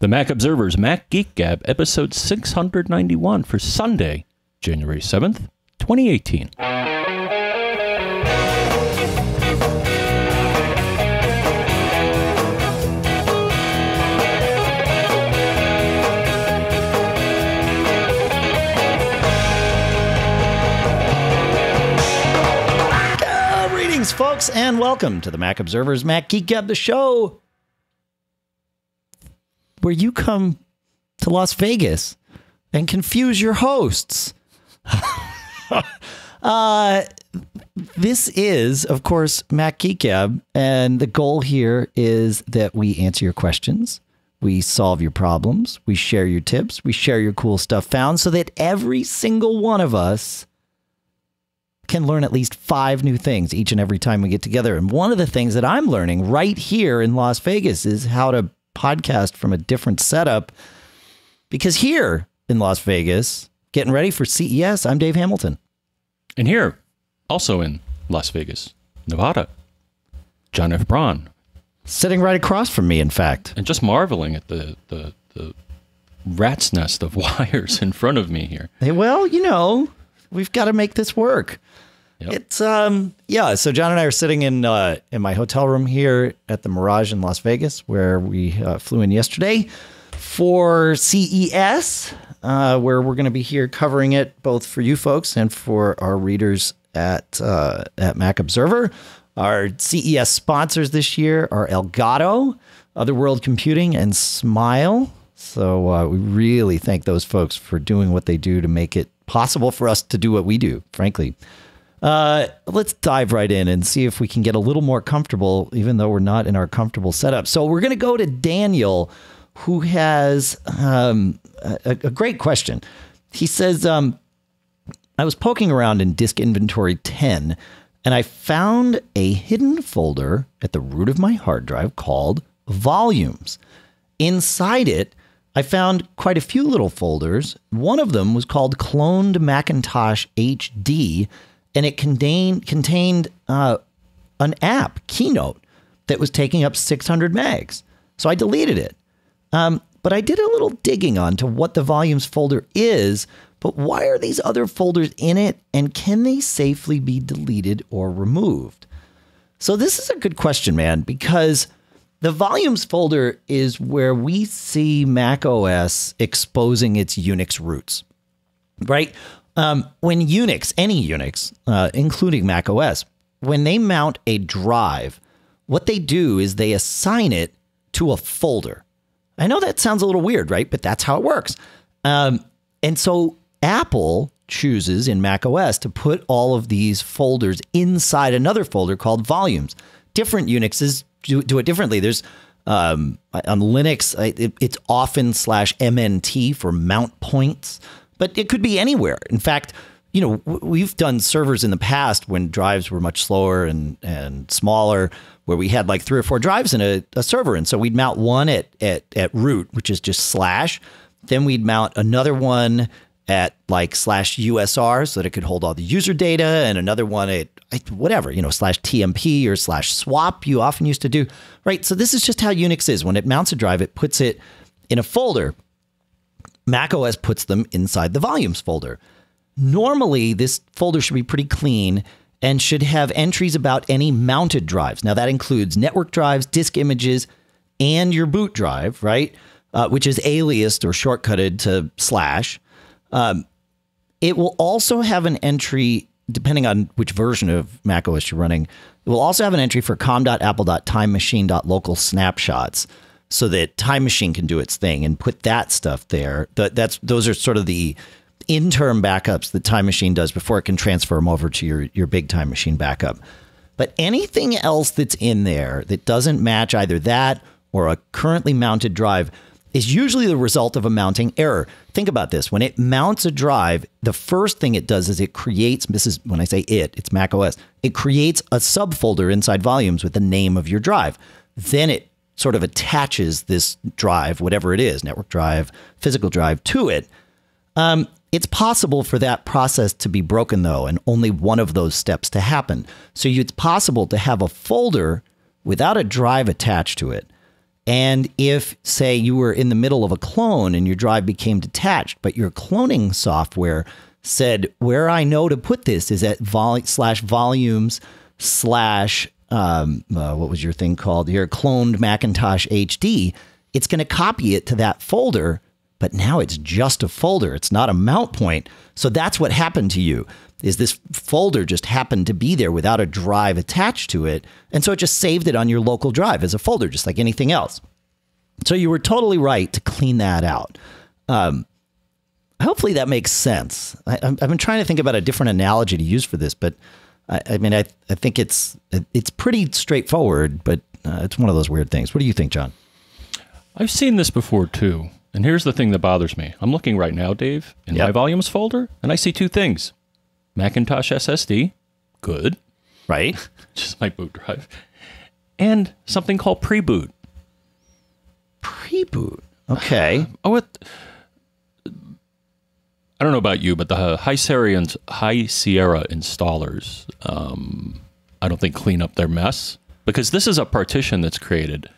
The Mac Observers Mac Geek Gab, episode 691 for Sunday, January 7th, 2018. Greetings, folks, and welcome to the Mac Observers Mac Geek Gab, the show where you come to Las Vegas and confuse your hosts. This is, of course, Mac Geek Gab, and the goal here is that we answer your questions, we solve your problems, we share your tips, we share your cool stuff found, so that every single one of us can learn at least 5 new things each and every time we get together. And one of the things that I'm learning right here in Las Vegas is how to podcast from a different setup, because here in Las Vegas, getting ready for CES, I'm Dave Hamilton. And here, also in Las Vegas, Nevada, John F. Braun. Sitting right across from me, in fact. And just marveling at the rat's nest of wires in front of me here. Hey, well, you know, we've got to make this work. Yep. It's, yeah, so John and I are sitting in my hotel room here at the Mirage in Las Vegas, where we flew in yesterday for CES, where we're going to be here covering it both for you folks and for our readers at Mac Observer. Our CES sponsors this year are Elgato, Otherworld Computing, and Smile. So we really thank those folks for doing what they do to make it possible for us to do what we do, frankly. Let's dive right in and see if we can get a little more comfortable, even though we're not in our comfortable setup. So we're going to go to Daniel, who has a great question. He says, I was poking around in disk inventory 10, and I found a hidden folder at the root of my hard drive called Volumes. Inside it, I found quite a few little folders. One of them was called Cloned Macintosh HD, and it contained an app, Keynote, that was taking up 600 megs. So I deleted it. But I did a little digging onto what the Volumes folder is, but why are these other folders in it, and can they safely be deleted or removed? So this is a good question, man, because the Volumes folder is where we see Mac OS exposing its Unix roots, right? When Unix, any Unix, including Mac OS, when they mount a drive, what they do is they assign it to a folder. I know that sounds a little weird, right? But that's how it works. And so Apple chooses in Mac OS to put all of these folders inside another folder called Volumes. Different Unixes do it differently. There's on Linux, it's often /MNT for mount points. But it could be anywhere. In fact, you know, we've done servers in the past when drives were much slower and smaller, where we had like 3 or 4 drives in a server. And so we'd mount one at root, which is just /. Then we'd mount another one at like /USR so that it could hold all the user data, and another one at whatever, you know, /TMP or /swap you often used to do, right? So this is just how Unix is. When it mounts a drive, it puts it in a folder. Mac OS puts them inside the Volumes folder. Normally, this folder should be pretty clean and should have entries about any mounted drives. Now, that includes network drives, disk images, and your boot drive, right? Which is aliased or shortcutted to /. It will also have an entry, depending on which version of Mac OS you're running, it will also have an entry for com.apple.timemachine.local snapshots, so that Time Machine can do its thing and put that stuff there. Those are sort of the interim backups that Time Machine does before it can transfer them over to your big Time Machine backup. But anything else that's in there that doesn't match either that or a currently mounted drive is usually the result of a mounting error. Think about this. When it mounts a drive, the first thing it does is it creates, this is, when I say it, it's Mac OS, it creates a subfolder inside Volumes with the name of your drive. Then it sort of attaches this drive, whatever it is, network drive, physical drive, to it. It's possible for that process to be broken, though, and only one of those steps to happen. So it's possible to have a folder without a drive attached to it. And if, say, you were in the middle of a clone and your drive became detached, but your cloning software said, where I know to put this is at /volumes/ what was your thing called? Your Cloned Macintosh HD. It's going to copy it to that folder, but now it's just a folder. It's not a mount point. So that's what happened to you, is this folder just happened to be there without a drive attached to it. And so it just saved it on your local drive as a folder, just like anything else. So you were totally right to clean that out. Hopefully that makes sense. I've been trying to think about a different analogy to use for this, but I mean, I think it's pretty straightforward, but it's one of those weird things. What do you think, John? I've seen this before too. And here's the thing that bothers me. I'm looking right now, Dave, in my volumes folder, and I see two things. Macintosh SSD, good. Right. Just my boot drive. And something called pre-boot. Pre-boot? Okay. I don't know about you, but the High Sierra installers, I don't think clean up their mess, because this is a partition that's created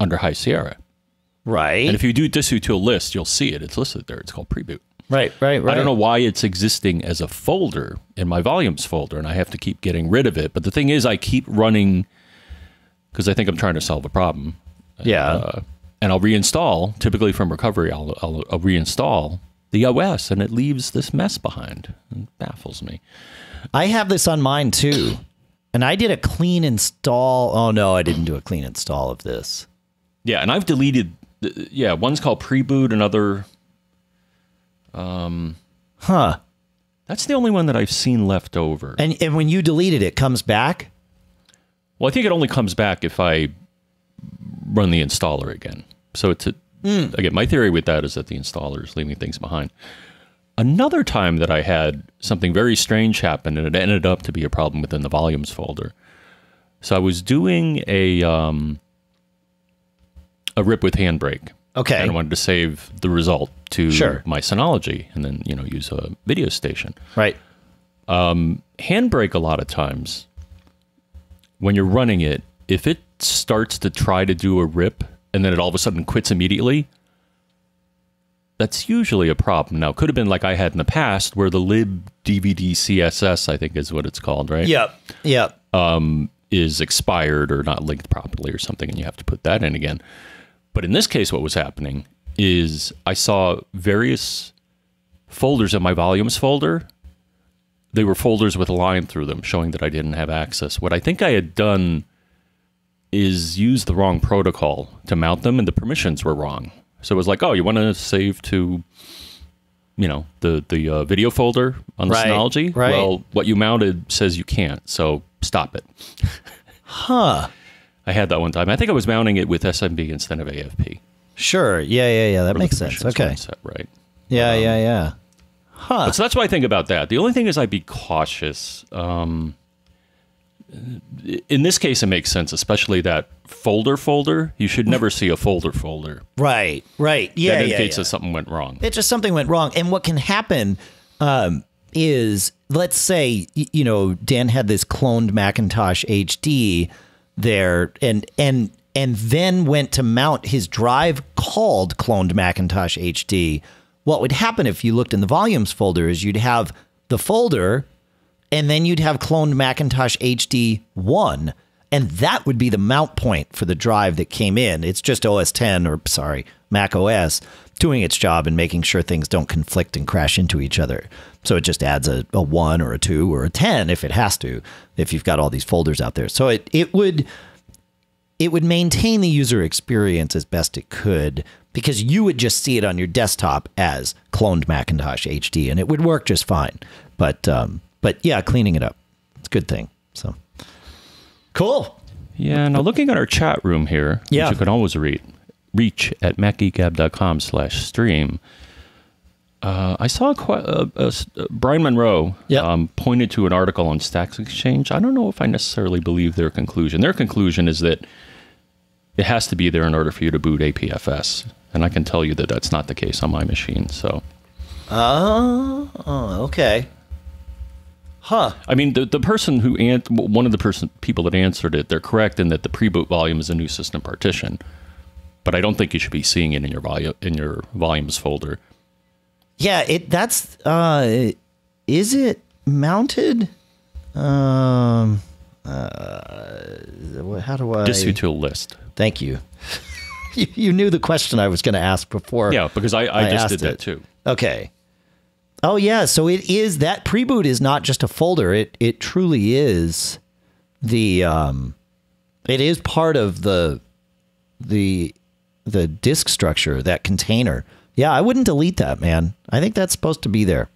under High Sierra. Right. And if you do distro to a list, you'll see it. It's listed there. It's called pre-boot. Right, right, right. I don't know why it's existing as a folder in my volumes folder, and I have to keep getting rid of it. But the thing is, I keep running, because I think I'm trying to solve a problem. Yeah. And I'll reinstall, typically from recovery, I'll reinstall the OS, and it leaves this mess behind. It baffles me. I have this on mine, too. And I did a clean install. Oh, no, I didn't do a clean install of this. Yeah, and I've deleted... Yeah, one's called pre-boot, another... That's the only one that I've seen left over. And when you delete it, it comes back? Well, I think it only comes back if I run the installer again. So it's again, my theory with that is that the installer is leaving things behind. Another time that I had something very strange happen, and it ended up to be a problem within the volumes folder. So I was doing a rip with Handbrake. Okay. And I wanted to save the result to my Synology and then, you know, use a video station. Right. Handbrake, a lot of times, when you're running it, if it starts to try to do a rip and then it all of a sudden quits immediately, that's usually a problem. Now, it could have been like I had in the past where the libdvdcss, I think is what it's called, right? Yep, yep. Is expired or not linked properly or something, and you have to put that in again. But in this case, what was happening is I saw various folders in my volumes folder. They were folders with a line through them showing that I didn't have access. What I think I had done is use the wrong protocol to mount them, and the permissions were wrong. So it was like, oh, you want to save to, you know, the video folder on the Synology? Right. Well, what you mounted says you can't, so stop it. Huh. I had that one time. I think I was mounting it with SMB instead of AFP. Sure. Yeah, yeah, yeah. That makes sense. Okay. Right. Yeah, yeah, yeah. Huh. So that's what I think about that. The only thing is I'd be cautious. In this case, it makes sense, especially that folder. You should never see a folder. Right, right. Yeah, that indicates that something went wrong. It's just something went wrong. And what can happen is, let's say, you know, Dan had this Cloned Macintosh HD there, and then went to mount his drive called Cloned Macintosh HD. What would happen if you looked in the volumes folder is you'd have the folder, and then you'd have Cloned Macintosh HD 1, and that would be the mount point for the drive that came in. It's just OS 10, or sorry, Mac OS, doing its job and making sure things don't conflict and crash into each other. So it just adds a 1 or a 2 or a 10 if it has to, if you've got all these folders out there. So it would maintain the user experience as best it could, because you would just see it on your desktop as Cloned Macintosh HD, and it would work just fine. But yeah, cleaning it up, it's a good thing. So cool. Yeah. Now looking at our chat room here, which you can always reach at macgeekgab.com/stream. I saw Brian Monroe pointed to an article on Stacks Exchange. I don't know if I necessarily believe their conclusion. Their conclusion is that it has to be there in order for you to boot APFS. And I can tell you that that's not the case on my machine. So, oh, okay. Huh. I mean, the person who, one of the people that answered it, they're correct in that the pre-boot volume is a new system partition, but I don't think you should be seeing it in your volumes folder. Yeah, that's is it mounted? How do I just to a list? Thank you. You knew the question I was going to ask before. Yeah, because I just did that too. Okay. Oh yeah, so it is that preboot is not just a folder. It truly is the it is part of the disk structure, that container. Yeah, I wouldn't delete that, man. I think that's supposed to be there.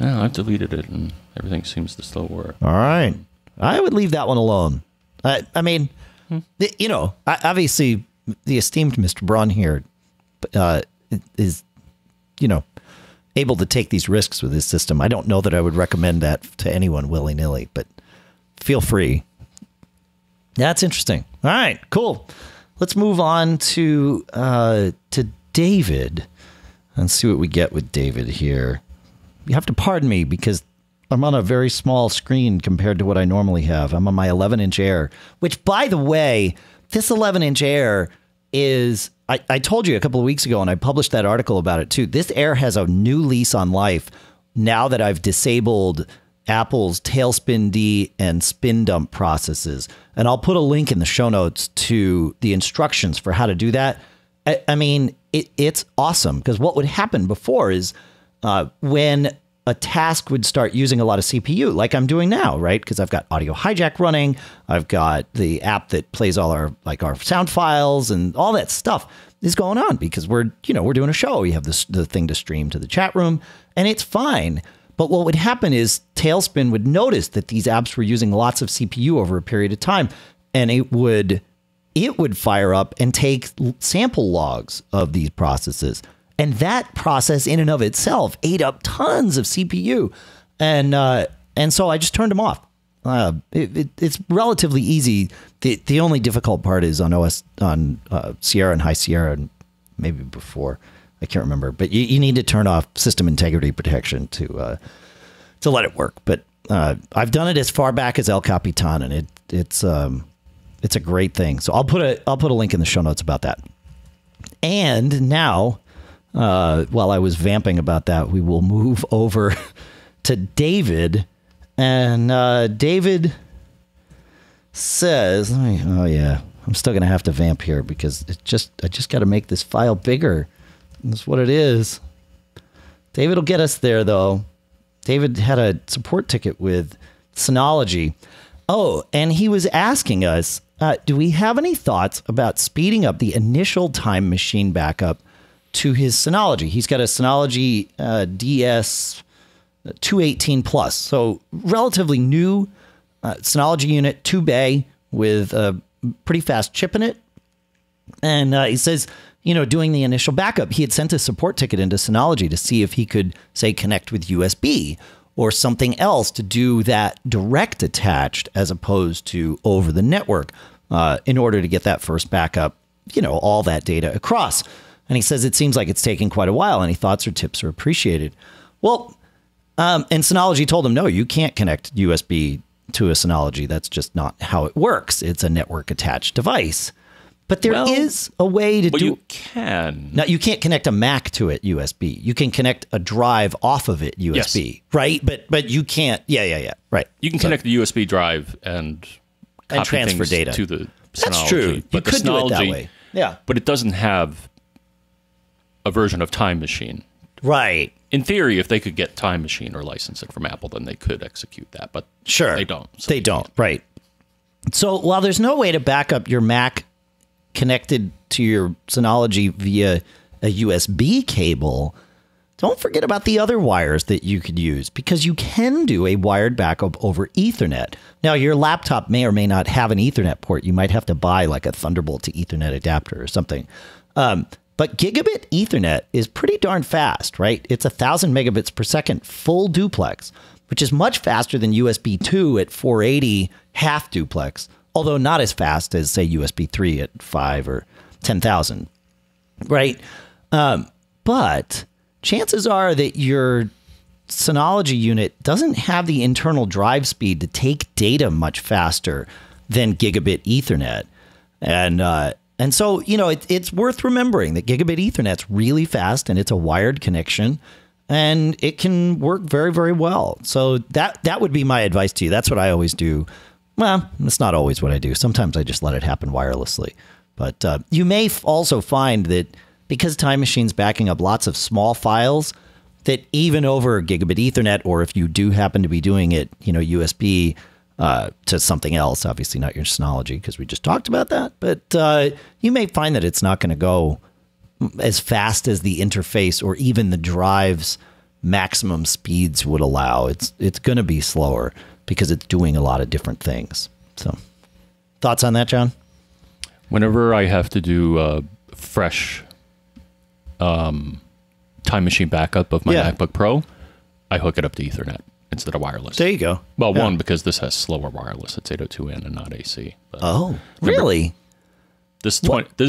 Yeah, I've deleted it and everything seems to still work. All right. I would leave that one alone. I mean, you know, obviously the esteemed Mr. Braun here is, you know, able to take these risks with his system. I don't know that I would recommend that to anyone willy-nilly, but feel free. That's interesting. All right, cool. Let's move on to David and see what we get with David here. You have to pardon me because I'm on a very small screen compared to what I normally have. I'm on my 11-inch Air, which, by the way, this 11-inch Air is... I told you a couple of weeks ago, and I published that article about it too. This Air has a new lease on life now that I've disabled Apple's Tailspin D and spin dump processes. And I'll put a link in the show notes to the instructions for how to do that. I mean, it's awesome, because what would happen before is when a task would start using a lot of CPU, like I'm doing now, right? Because I've got Audio Hijack running, I've got the app that plays all our sound files, and all that stuff is going on because we're doing a show. You have this the thing to stream to the chat room, and it's fine. But what would happen is Tailspin would notice that these apps were using lots of CPU over a period of time, and it would fire up and take sample logs of these processes. And that process in and of itself ate up tons of CPU. And so I just turned them off. It's relatively easy. The only difficult part is on Sierra and High Sierra, and maybe before, I can't remember. But you need to turn off system integrity protection to let it work. But I've done it as far back as El Capitan, and it's a great thing. So I'll put a link in the show notes about that. And now, while I was vamping about that, we will move over to David, and David says, "Oh yeah, I'm still gonna have to vamp here because I just got to make this file bigger. That's what it is." David will get us there though. David had a support ticket with Synology. Oh, and he was asking us, "Do we have any thoughts about speeding up the initial time machine backup to his Synology?" He's got a Synology DS218 Plus. So relatively new Synology unit, 2-bay with a pretty fast chip in it. And he says, you know, doing the initial backup, he had sent a support ticket into Synology to see if he could, say, connect with USB or something else to do that direct attached as opposed to over the network in order to get that first backup, you know, all that data across. And he says, it seems like it's taking quite a while. Any thoughts or tips are appreciated. Well, and Synology told him, no, you can't connect USB to a Synology. That's just not how it works. It's a network attached device. But there is a way to do it. You can. Now, you can't connect a Mac to it USB. You can connect a drive off of it USB, yes. Right? But you can't. Yeah. Right. You can connect the USB drive and copy and transfer data to the Synology. That's true. But you could do it that way. Yeah. But it doesn't have a version of Time Machine. Right. In theory, if they could get Time Machine or license it from Apple, then they could execute that, but sure, they don't. So they don't, right. So while there's no way to back up your Mac connected to your Synology via a USB cable, don't forget about the other wires that you could use, because you can do a wired backup over Ethernet. Now, your laptop may or may not have an Ethernet port. You might have to buy like a Thunderbolt to Ethernet adapter or something. But gigabit Ethernet is pretty darn fast, right? It's 1,000 megabits per second, full duplex, which is much faster than USB 2 at 480, half duplex, although not as fast as, say, USB 3 at 5 or 10,000, right? But chances are that your Synology unit doesn't have the internal drive speed to take data much faster than gigabit Ethernet. And so, you know, it's worth remembering that gigabit Ethernet's really fast and it's a wired connection and it can work very, very well. So that would be my advice to you. That's what I always do. Well, that's not always what I do. Sometimes I just let it happen wirelessly. But you may also find that because Time Machine's backing up lots of small files, that even over gigabit Ethernet, or if you do happen to be doing it, you know, USB to something else, obviously not your Synology, because we just talked about that, but you may find that it's not going to go as fast as the interface or even the drive's maximum speeds would allow. It's going to be slower because it's doing a lot of different things. So thoughts on that, John? Whenever I have to do fresh Time Machine backup of my MacBook Pro, I hook it up to Ethernet instead of wireless. There you go. Well, one, because this has slower wireless. It's 802N and not AC. But really? This is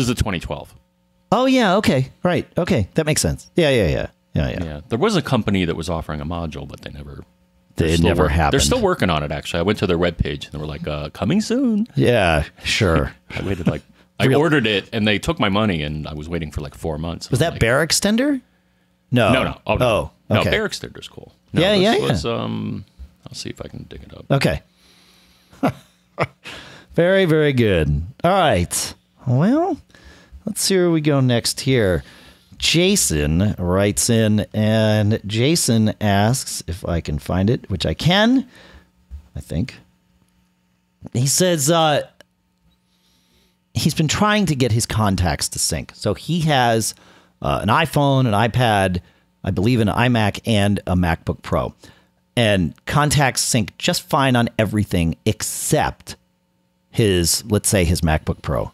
the 2012. Oh, yeah. Okay. Right. Okay. That makes sense. Yeah. There was a company that was offering a module, but they never... It never happened. They're still working on it, actually. I went to their webpage, and they were like, coming soon. Yeah, sure. I waited like... I ordered it, and they took my money, and I was waiting for like 4 months. Was that like, Bear Extender? No. No. No, Bear Extender's cool. No, yeah. I'll see if I can dig it up. Okay. Very, very good. All right. Well, let's see where we go next here. Jason writes in, and Jason asks if I can find it, which I can, I think. He says he's been trying to get his contacts to sync. So he has an iPhone, an iPad, I believe an iMac, and a MacBook Pro. And contacts sync just fine on everything except his, let's say, his MacBook Pro.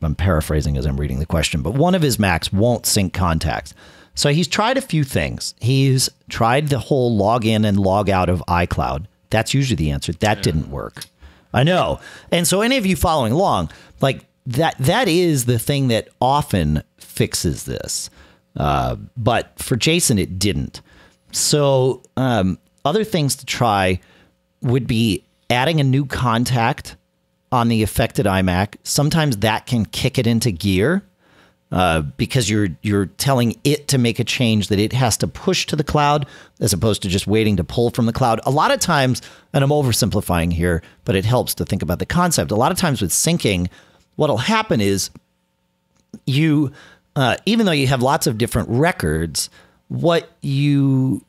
I'm paraphrasing as I'm reading the question, but one of his Macs won't sync contacts. So he's tried a few things. He's tried the whole log in and log out of iCloud. That's usually the answer. That didn't work. I know. And so any of you following along, like that is the thing that often fixes this. But for Jason, it didn't. So other things to try would be adding a new contact on the affected iMac. Sometimes that can kick it into gear because you're telling it to make a change that it has to push to the cloud as opposed to just waiting to pull from the cloud. A lot of times, and I'm oversimplifying here, but it helps to think about the concept. A lot of times with syncing, what'll happen is you, even though you have lots of different records, what each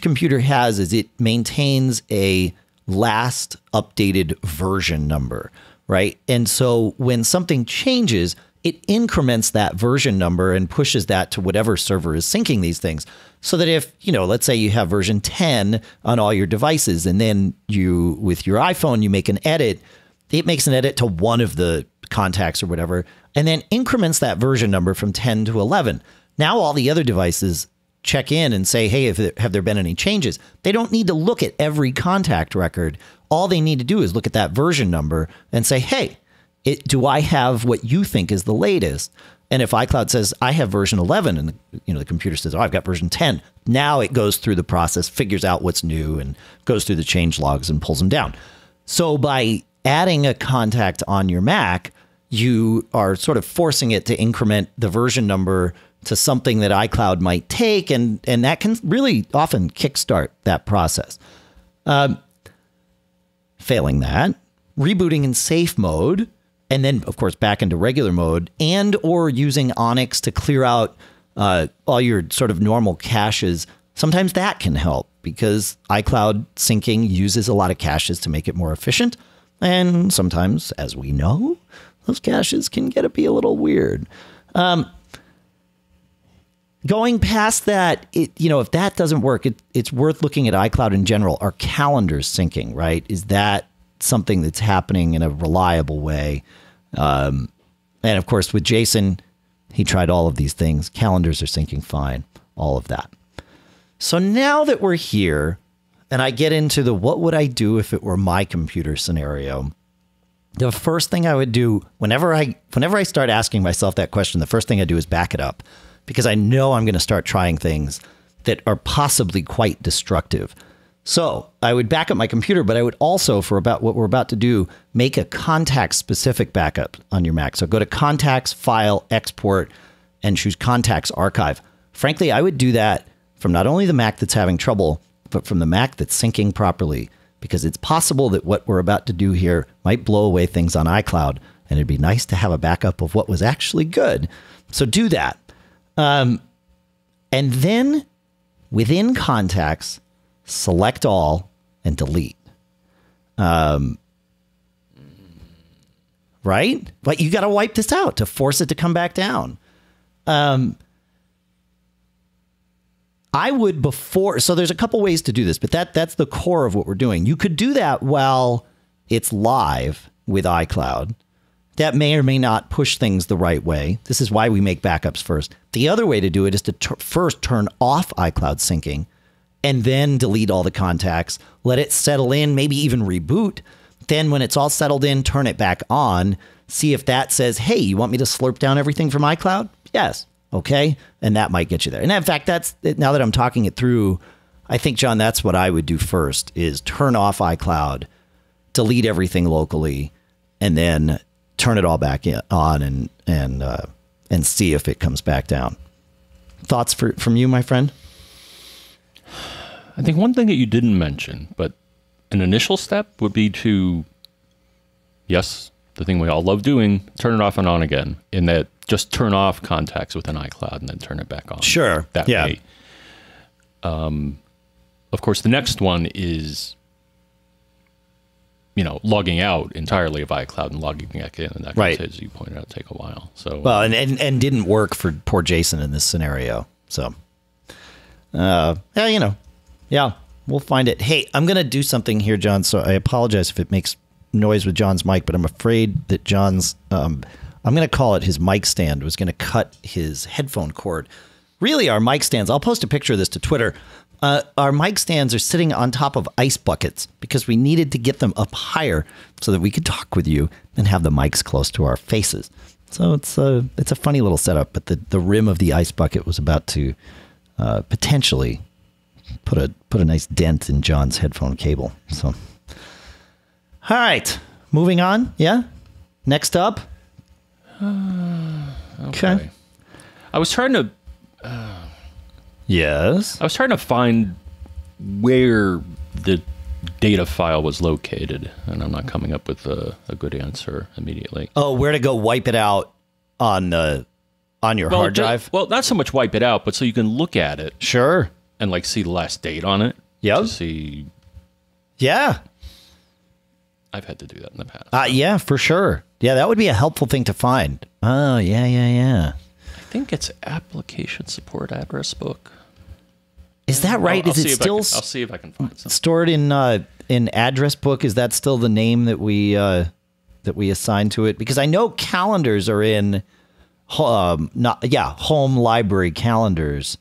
computer has is it maintains a last updated version number, right? And so when something changes, it increments that version number and pushes that to whatever server is syncing these things. So that if, you know, let's say you have version 10 on all your devices, and then you, with your iPhone, you make an edit, it makes an edit to one of the contacts or whatever, and then increments that version number from 10 to 11. Now all the other devices check in and say, hey, have there been any changes? They don't need to look at every contact record. All they need to do is look at that version number and say, hey, do I have what you think is the latest? And if iCloud says, I have version 11, and the computer says, oh, I've got version 10, now it goes through the process, figures out what's new, and goes through the change logs and pulls them down. So by adding a contact on your Mac, you are sort of forcing it to increment the version number to something that iCloud might take, and that can really often kickstart that process. Failing that, rebooting in safe mode, and then, of course, back into regular mode, and or using Onyx to clear out all your sort of normal caches. Sometimes that can help, because iCloud syncing uses a lot of caches to make it more efficient, and sometimes, as we know, those caches can be a little weird. Going past that, if that doesn't work, it's worth looking at iCloud in general. Are calendars syncing, right? Is that something that's happening in a reliable way? And of course, with Jason, he tried all of these things. Calendars are syncing fine, all of that. So now that we're here, and I get into the what would I do if it were my computer scenario, the first thing I would do, whenever I start asking myself that question, the first thing I do is back it up. Because I know I'm going to start trying things that are possibly quite destructive. So I would back up my computer, but I would also, for about what we're about to do, make a contact-specific backup on your Mac. So go to Contacts, File, Export, and choose Contacts Archive. Frankly, I would do that from not only the Mac that's having trouble, but from the Mac that's syncing properly, because it's possible that what we're about to do here might blow away things on iCloud, and it'd be nice to have a backup of what was actually good. So do that. And then within Contacts, select all and delete. Right? But you got to wipe this out to force it to come back down. I would before, so there's a couple ways to do this, but that's the core of what we're doing. You could do that while it's live with iCloud. That may or may not push things the right way. This is why we make backups first. The other way to do it is to first turn off iCloud syncing and then delete all the contacts, let it settle in, maybe even reboot. Then when it's all settled in, turn it back on. See if that says, hey, you want me to slurp down everything from iCloud? Yes. Okay. And that might get you there. And in fact, that's now that I'm talking it through, I think, John, that's what I would do first is turn off iCloud, delete everything locally, and then turn it all back on and see if it comes back down. Thoughts from you, my friend? I think one thing that you didn't mention, but an initial step would be to, yes, the thing we all love doing, turn it off and on again, in that just turn off contacts within iCloud and then turn it back on. Sure. That way. Of course, the next one is, you know, logging out entirely of iCloud and logging back in. And that right. Could, as you pointed out, take a while. So, well, and didn't work for poor Jason in this scenario. So, yeah, you know. Yeah, we'll find it. Hey, I'm going to do something here, John, so I apologize if it makes noise with John's mic, but I'm afraid that John's, I'm going to call it his mic stand, was going to cut his headphone cord. Really, our mic stands, I'll post a picture of this to Twitter. Our mic stands are sitting on top of ice buckets because we needed to get them up higher so that we could talk with you and have the mics close to our faces. So it's a funny little setup, but the rim of the ice bucket was about to potentially put a nice dent in John's headphone cable. So, all right, moving on. Yeah. Next up. Okay. I was trying to, yes, I was trying to find where the data file was located, and I'm not coming up with a good answer immediately. Oh, where to go wipe it out on your hard drive? Well, not so much wipe it out, but so you can look at it. Sure. And like see the last date on it. Yep. To see. Yeah. I've had to do that in the past. Yeah, for sure. Yeah, that would be a helpful thing to find. Oh, yeah, yeah, yeah. I think it's application support address book. Is that right? Is it still? I'll see if I can find something. Stored in address book. Is that still the name that we assign to it? Because I know calendars are in home library calendars.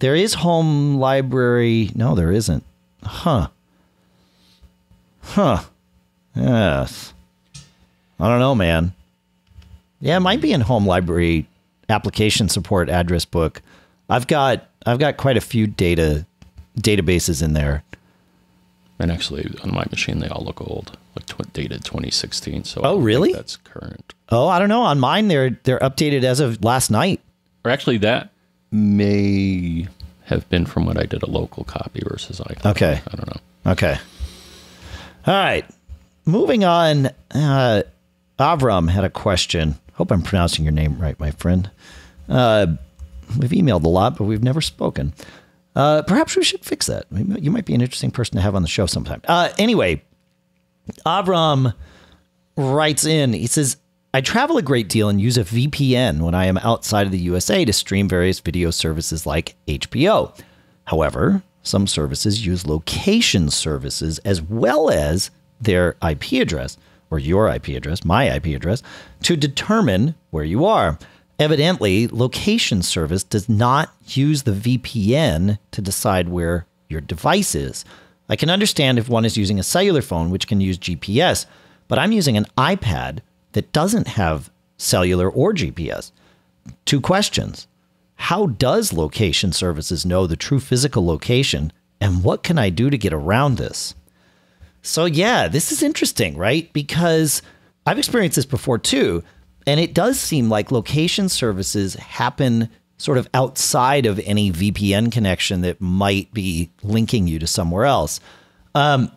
There is home library. No, there isn't. Huh. Huh. Yes. I don't know, man. Yeah, it might be in home library application support address book. I've got quite a few databases in there. And actually, on my machine, they all look old, like dated 2016. So oh, really? That's current. Oh, I don't know. On mine, they're updated as of last night. Or actually, that may have been from what I did a local copy versus iCloud. Okay. I don't know. Okay. All right. Moving on. Avram had a question. Hope I'm pronouncing your name right, my friend. We've emailed a lot, but we've never spoken. Perhaps we should fix that. You might be an interesting person to have on the show sometime. Anyway, Avram writes in. He says, I travel a great deal and use a VPN when I am outside of the USA to stream various video services like HBO. However, some services use location services as well as their IP address, or your IP address, my IP address, to determine where you are. Evidently, location service does not use the VPN to decide where your device is. I can understand if one is using a cellular phone, which can use GPS, but I'm using an iPad that doesn't have cellular or GPS. Two questions. How does location services know the true physical location, and what can I do to get around this? So yeah, this is interesting, right? Because I've experienced this before too, and it does seem like location services happen sort of outside of any VPN connection that might be linking you to somewhere else. And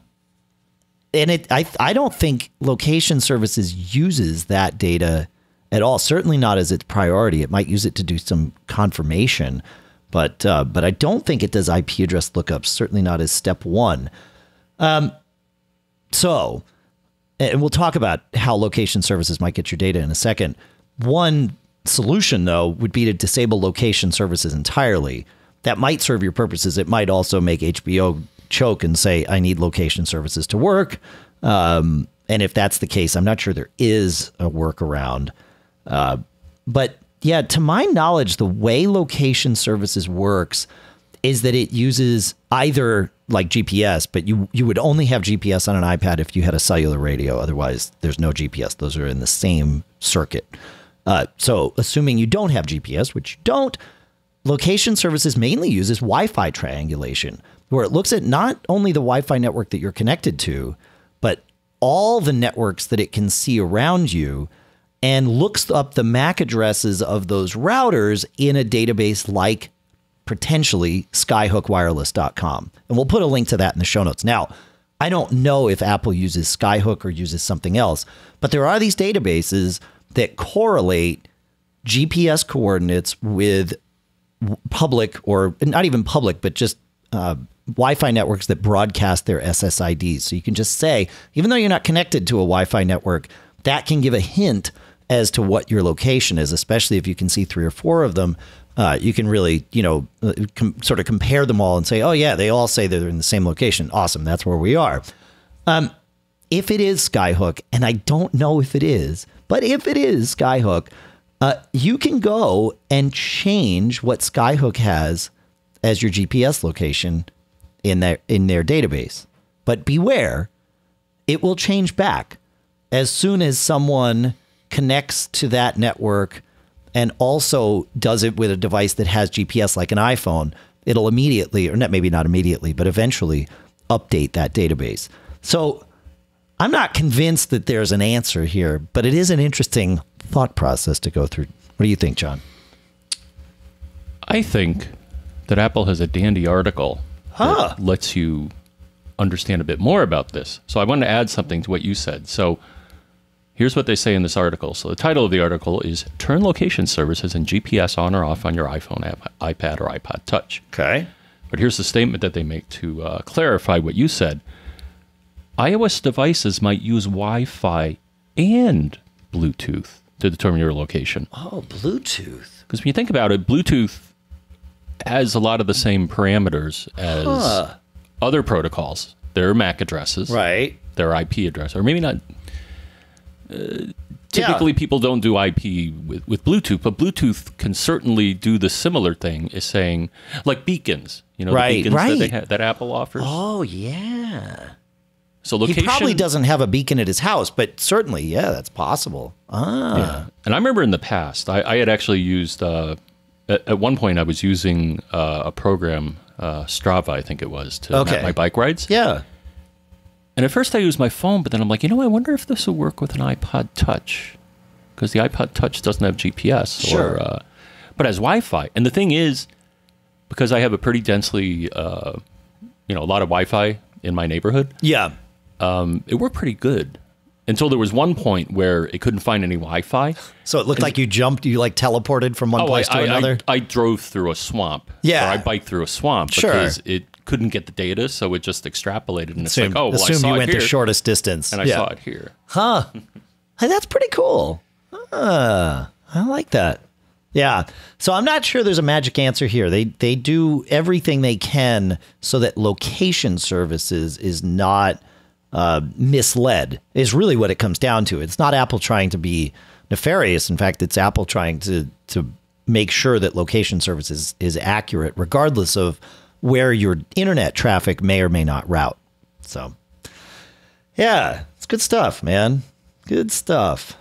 I don't think location services uses that data at all, certainly not as its priority. It might use it to do some confirmation, but I don't think it does IP address lookups, certainly not as step one. So, and we'll talk about how location services might get your data in a second. One solution, though, would be to disable location services entirely. That might serve your purposes. It might also make HBO choke and say, I need location services to work. And if that's the case, I'm not sure there is a workaround. But yeah, to my knowledge, the way location services works is that it uses either like GPS, but you would only have GPS on an iPad if you had a cellular radio. Otherwise, there's no GPS. Those are in the same circuit. So assuming you don't have GPS, which you don't, location services mainly uses Wi-Fi triangulation, where it looks at not only the Wi-Fi network that you're connected to, but all the networks that it can see around you, and looks up the MAC addresses of those routers in a database like potentially skyhookwireless.com. And we'll put a link to that in the show notes. Now, I don't know if Apple uses Skyhook or uses something else, but there are these databases that correlate GPS coordinates with public, or not even public, but just Wi-Fi networks that broadcast their SSIDs. So you can just say, even though you're not connected to a Wi-Fi network, that can give a hint as to what your location is, especially if you can see 3 or 4 of them. You can really, you know, sort of compare them all and say, oh yeah, they all say they're in the same location. Awesome. That's where we are. If it is Skyhook, and I don't know if it is, but if it is Skyhook, you can go and change what Skyhook has as your GPS location in their database. But beware, it will change back as soon as someone connects to that network and also does it with a device that has GPS like an iPhone. It'll immediately, or not, maybe not immediately, but eventually update that database. So I'm not convinced that there's an answer here, but it is an interesting thought process to go through. What do you think, John? I think that Apple has a dandy article that lets you understand a bit more about this. So I wanted to add something to what you said. So here's what they say in this article. So the title of the article is Turn Location Services and GPS On or Off on Your iPhone, iPad, or iPod Touch. Okay. But here's the statement that they make to clarify what you said. iOS devices might use Wi-Fi and Bluetooth to determine your location. Oh, Bluetooth. Because when you think about it, Bluetooth has a lot of the same parameters as other protocols. Their MAC addresses, right? Their IP address, or maybe not. Typically, people don't do IP with Bluetooth, but Bluetooth can certainly do the similar thing. Is saying like beacons, you know, the beacons that Apple offers. Oh yeah. So location, he probably doesn't have a beacon at his house, but certainly, yeah, that's possible. Yeah. And I remember in the past, I had actually used. At one point, I was using a program, Strava, I think it was, to map my bike rides. Yeah. And at first, I used my phone, but then I'm like, you know, I wonder if this will work with an iPod Touch, because the iPod Touch doesn't have GPS. Sure. Or, but it has Wi-Fi. And the thing is, because I have a pretty densely, you know, a lot of Wi-Fi in my neighborhood. Yeah. It worked pretty good. Until there was one point where it couldn't find any Wi-Fi. So it looked like you jumped, you like teleported from one place to another? I drove through a swamp. Yeah. Or I biked through a swamp because it couldn't get the data, so it just extrapolated. And it's like, oh, well, I saw you went the shortest distance. And I saw it here. Huh. Hey, that's pretty cool. I like that. Yeah. So I'm not sure there's a magic answer here. They do everything they can so that location services is not... misled is really what it comes down to. It's not Apple trying to be nefarious. In fact, it's Apple trying to make sure that location services is accurate, regardless of where your internet traffic may or may not route. So, yeah, it's good stuff, man. Good stuff.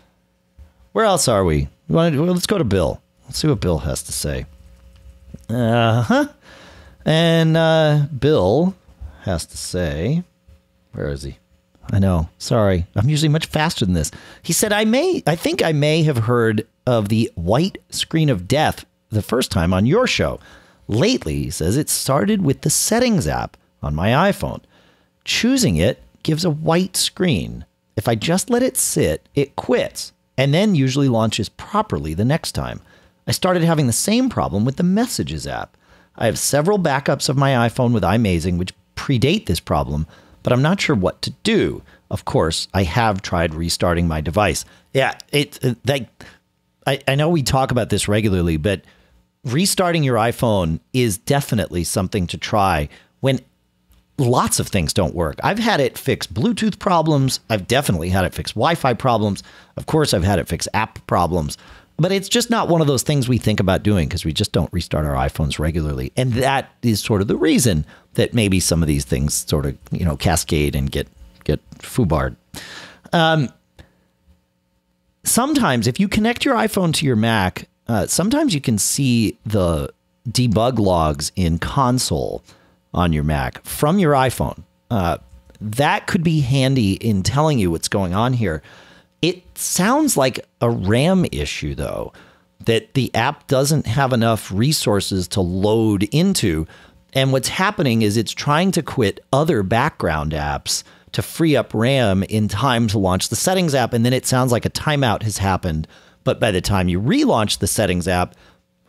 Where else are we? Well, let's go to Bill. Let's see what Bill has to say. And Bill has to say, where is he? I know. Sorry. I'm usually much faster than this. He said, I think I may have heard of the white screen of death the first time on your show. Lately, he says, it started with the Settings app on my iPhone. Choosing it gives a white screen. If I just let it sit, it quits and then usually launches properly the next time. I started having the same problem with the Messages app. I have several backups of my iPhone with iMazing, which predate this problem, but I'm not sure what to do. Of course, I have tried restarting my device. Yeah, I know we talk about this regularly, but restarting your iPhone is definitely something to try when lots of things don't work. I've had it fix Bluetooth problems. I've definitely had it fix Wi-Fi problems. Of course, I've had it fix app problems. But it's just not one of those things we think about doing because we just don't restart our iPhones regularly. And that is sort of the reason that maybe some of these things sort of, you know, cascade and get foobarred. Sometimes if you connect your iPhone to your Mac, sometimes you can see the debug logs in console on your Mac from your iPhone. That could be handy in telling you what's going on here. It sounds like a RAM issue, though, that the app doesn't have enough resources to load into. And what's happening is it's trying to quit other background apps to free up RAM in time to launch the Settings app. And then it sounds like a timeout has happened. But by the time you relaunch the Settings app,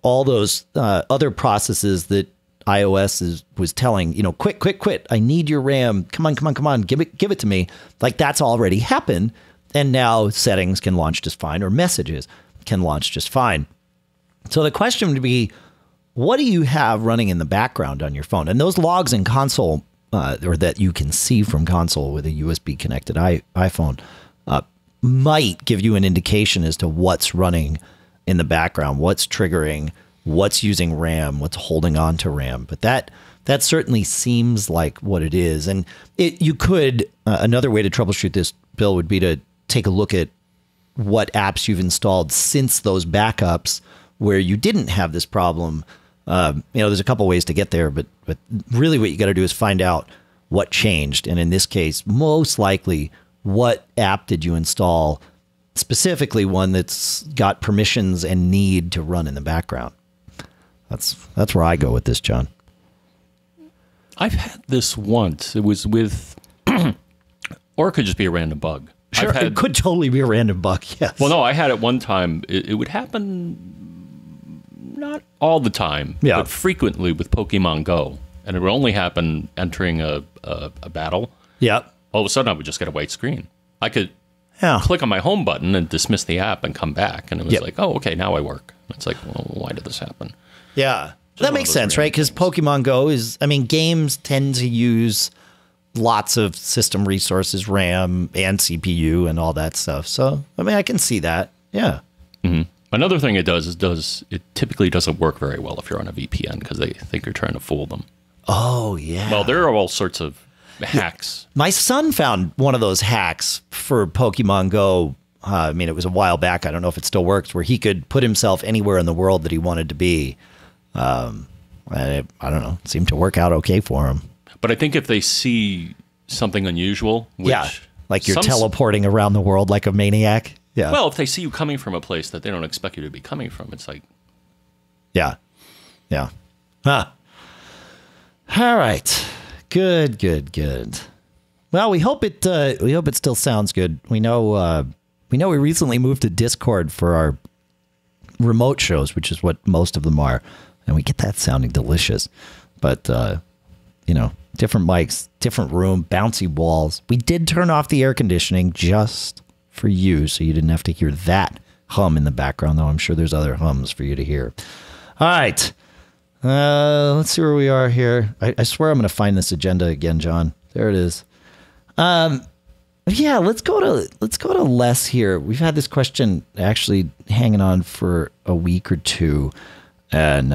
all those other processes that iOS was telling, you know, quit, quit, quit. I need your RAM. Come on, come on, come on. Give it to me. Like, that's already happened. And now Settings can launch just fine, or Messages can launch just fine. So the question would be, what do you have running in the background on your phone? And those logs in console, or that you can see from console with a USB connected iPhone, might give you an indication as to what's running in the background, what's triggering, what's using RAM, what's holding on to RAM. But that certainly seems like what it is. And you could, another way to troubleshoot this, Bill, would be to take a look at what apps you've installed since those backups where you didn't have this problem. You know, there's a couple ways to get there, but really what you got to do is find out what changed. And in this case, most likely, what app did you install, specifically one that's got permissions and need to run in the background? That's where I go with this, John. I've had this once. It was with... Or it could just be a random bug. Sure, it could totally be a random bug, yes. Well, no, I had it one time. It would happen not all the time, yeah, but frequently with Pokemon Go. And it would only happen entering a battle. Yeah. All of a sudden, I would just get a white screen. I could click on my home button and dismiss the app and come back. And it was like, oh, okay, now I work. It's like, well, why did this happen? Yeah, just that makes sense, right? Because Pokemon Go is, I mean, games tend to use lots of system resources, RAM and CPU and all that stuff. So, I mean, I can see that. Yeah. Mm-hmm. Another thing it does is it typically doesn't work very well if you're on a VPN because they think you're trying to fool them. Oh, yeah. Well, there are all sorts of hacks. My son found one of those hacks for Pokemon Go. I mean, it was a while back. I don't know if it still works, where he could put himself anywhere in the world that he wanted to be. I don't know. It seemed to work out okay for him. But I think if they see something unusual, which like you're teleporting around the world like a maniac. Yeah. Well, if they see you coming from a place that they don't expect you to be coming from, it's like, yeah, yeah. Huh. All right. Good, good, good. Well, we hope it still sounds good. We know we recently moved to Discord for our remote shows, which is what most of them are, and we get that sounding delicious, but you know. Different mics, different room, bouncy walls. We did turn off the air conditioning just for you, so you didn't have to hear that hum in the background, though I'm sure there's other hums for you to hear. All right. Let's see where we are here. I swear I'm going to find this agenda again, John. There it is. Yeah, let's go to Les here. We've had this question actually hanging on for a week or two, and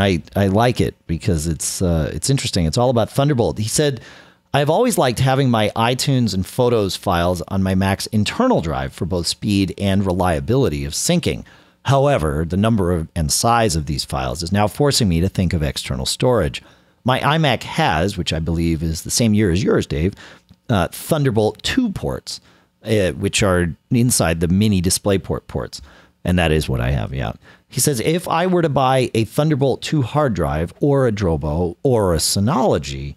I like it because it's interesting. It's all about Thunderbolt. He said, I've always liked having my iTunes and Photos files on my Mac's internal drive for both speed and reliability of syncing. However, the number and size of these files is now forcing me to think of external storage. My iMac has, which I believe is the same year as yours, Dave, Thunderbolt 2 ports, which are inside the mini DisplayPort ports. And that is what I have, yeah. He says, if I were to buy a Thunderbolt 2 hard drive or a Drobo or a Synology,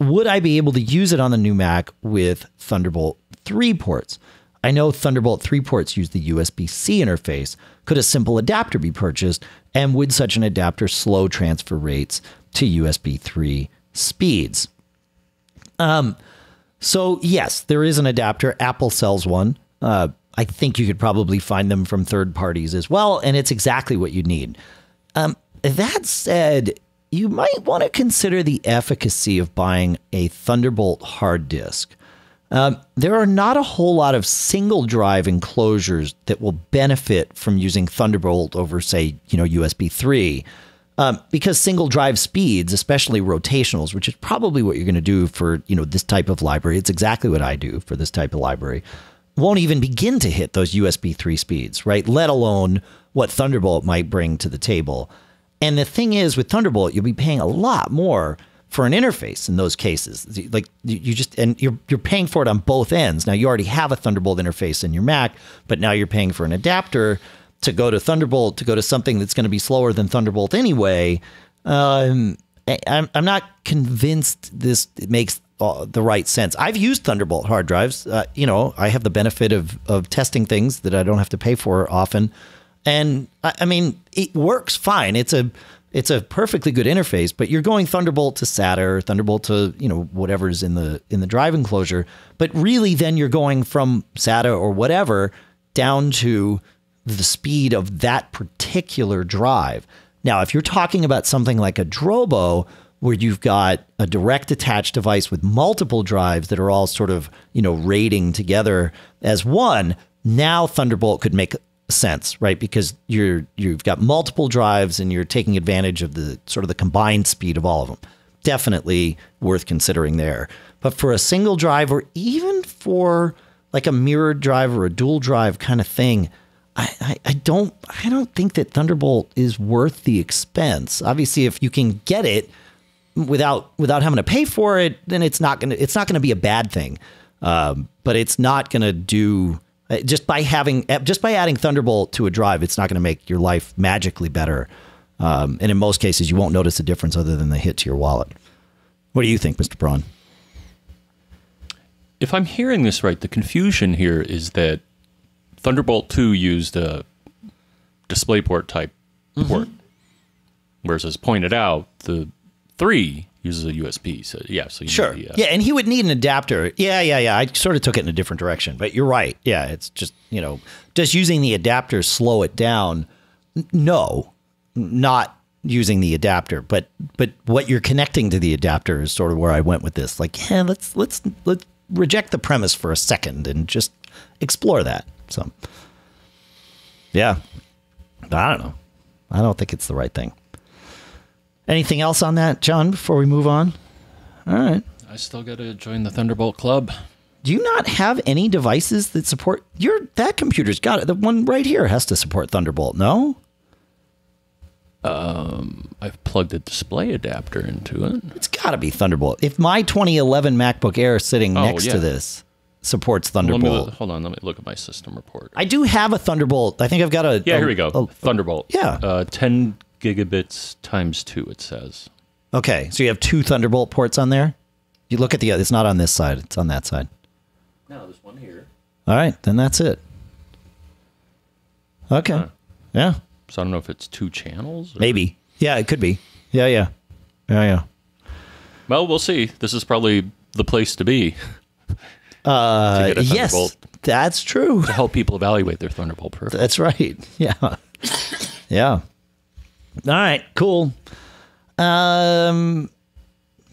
would I be able to use it on the new Mac with Thunderbolt 3 ports? I know Thunderbolt 3 ports use the USB-C interface. Could a simple adapter be purchased? And would such an adapter slow transfer rates to USB 3 speeds? So yes, there is an adapter. Apple sells one. I think you could probably find them from third parties as well, and it's exactly what you need. That said, you might want to consider the efficacy of buying a Thunderbolt hard disk. There are not a whole lot of single drive enclosures that will benefit from using Thunderbolt over, say, USB 3, because single drive speeds, especially rotationals, which is probably what you're going to do for this type of library. It's exactly what I do for this type of library. Won't even begin to hit those USB 3 speeds, right? Let alone what Thunderbolt might bring to the table. And the thing is, with Thunderbolt, you'll be paying a lot more for an interface in those cases. Like you just, and you're paying for it on both ends. Now you already have a Thunderbolt interface in your Mac, but now you're paying for an adapter to go to Thunderbolt, to go to something that's going to be slower than Thunderbolt anyway. I'm not convinced this makes the right sense. I've used Thunderbolt hard drives. I have the benefit of testing things that I don't have to pay for often. And I mean, it works fine. It's a perfectly good interface, but you're going Thunderbolt to SATA or Thunderbolt to, whatever's in the drive enclosure. But really then you're going from SATA or whatever down to the speed of that particular drive. Now, if you're talking about something like a Drobo, where you've got a direct attached device with multiple drives that are all sort of, raiding together as one, now Thunderbolt could make sense, right? Because you've got multiple drives and you're taking advantage of the sort of the combined speed of all of them. Definitely worth considering there. But for a single drive, or even for like a mirrored drive or a dual drive kind of thing, I don't think that Thunderbolt is worth the expense. Obviously, if you can get it without having to pay for it, then it's not gonna be a bad thing. But it's not gonna do, just by adding Thunderbolt to a drive, it's not gonna make your life magically better. And in most cases, you won't notice a difference other than the hit to your wallet. What do you think, Mr. Braun? If I'm hearing this right, the confusion here is that Thunderbolt 2 used a DisplayPort type port, whereas, as pointed out, the 3 uses a USB. So yeah, so you sure. Need the, yeah, and he would need an adapter. Yeah. I sort of took it in a different direction, but you're right. Yeah, it's just, just using the adapter slow it down. No, not using the adapter, but what you're connecting to the adapter is sort of where I went with this. Like, yeah, let's reject the premise for a second and just explore that. So, yeah, I don't know. I don't think it's the right thing. Anything else on that, John, before we move on? All right. I still got to join the Thunderbolt Club. Do you not have any devices that support that computer's got it. The one right here has to support Thunderbolt, no? I've plugged a display adapter into it. It's got to be Thunderbolt. If my 2011 MacBook Air sitting next to this supports Thunderbolt. Hold on, let me look at my system report. I do have a Thunderbolt. I think I've got a... Yeah, here we go. Thunderbolt. Yeah. 10... gigabits times 2, it says. Okay, so you have 2 Thunderbolt ports on there? You look at the other, it's not on this side, it's on that side. No, there's one here. All right, then that's it. Okay, yeah. So I don't know if it's 2 channels? Or... Maybe. Yeah, it could be. Yeah. Well, we'll see. This is probably the place to be. To get a Thunderbolt, yes, that's true. To help people evaluate their Thunderbolt perfect. That's right, yeah. Yeah. All right, cool.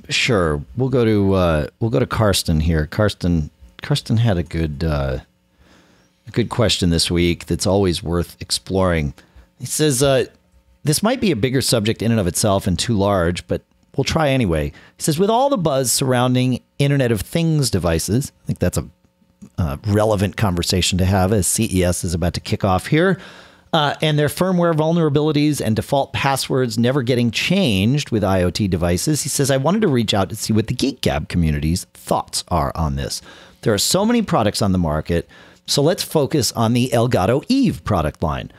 Sure. We'll go to Karsten here. Karsten had a good question this week that's always worth exploring. He says, this might be a bigger subject in and of itself and too large, but we'll try anyway. He says, with all the buzz surrounding Internet of Things devices, I think that's a relevant conversation to have as CES is about to kick off here. and their firmware vulnerabilities and default passwords never getting changed with IoT devices. He says, I wanted to reach out to see what the Geek Gab community's thoughts are on this. There are so many products on the market, so let's focus on the Elgato Eve product line.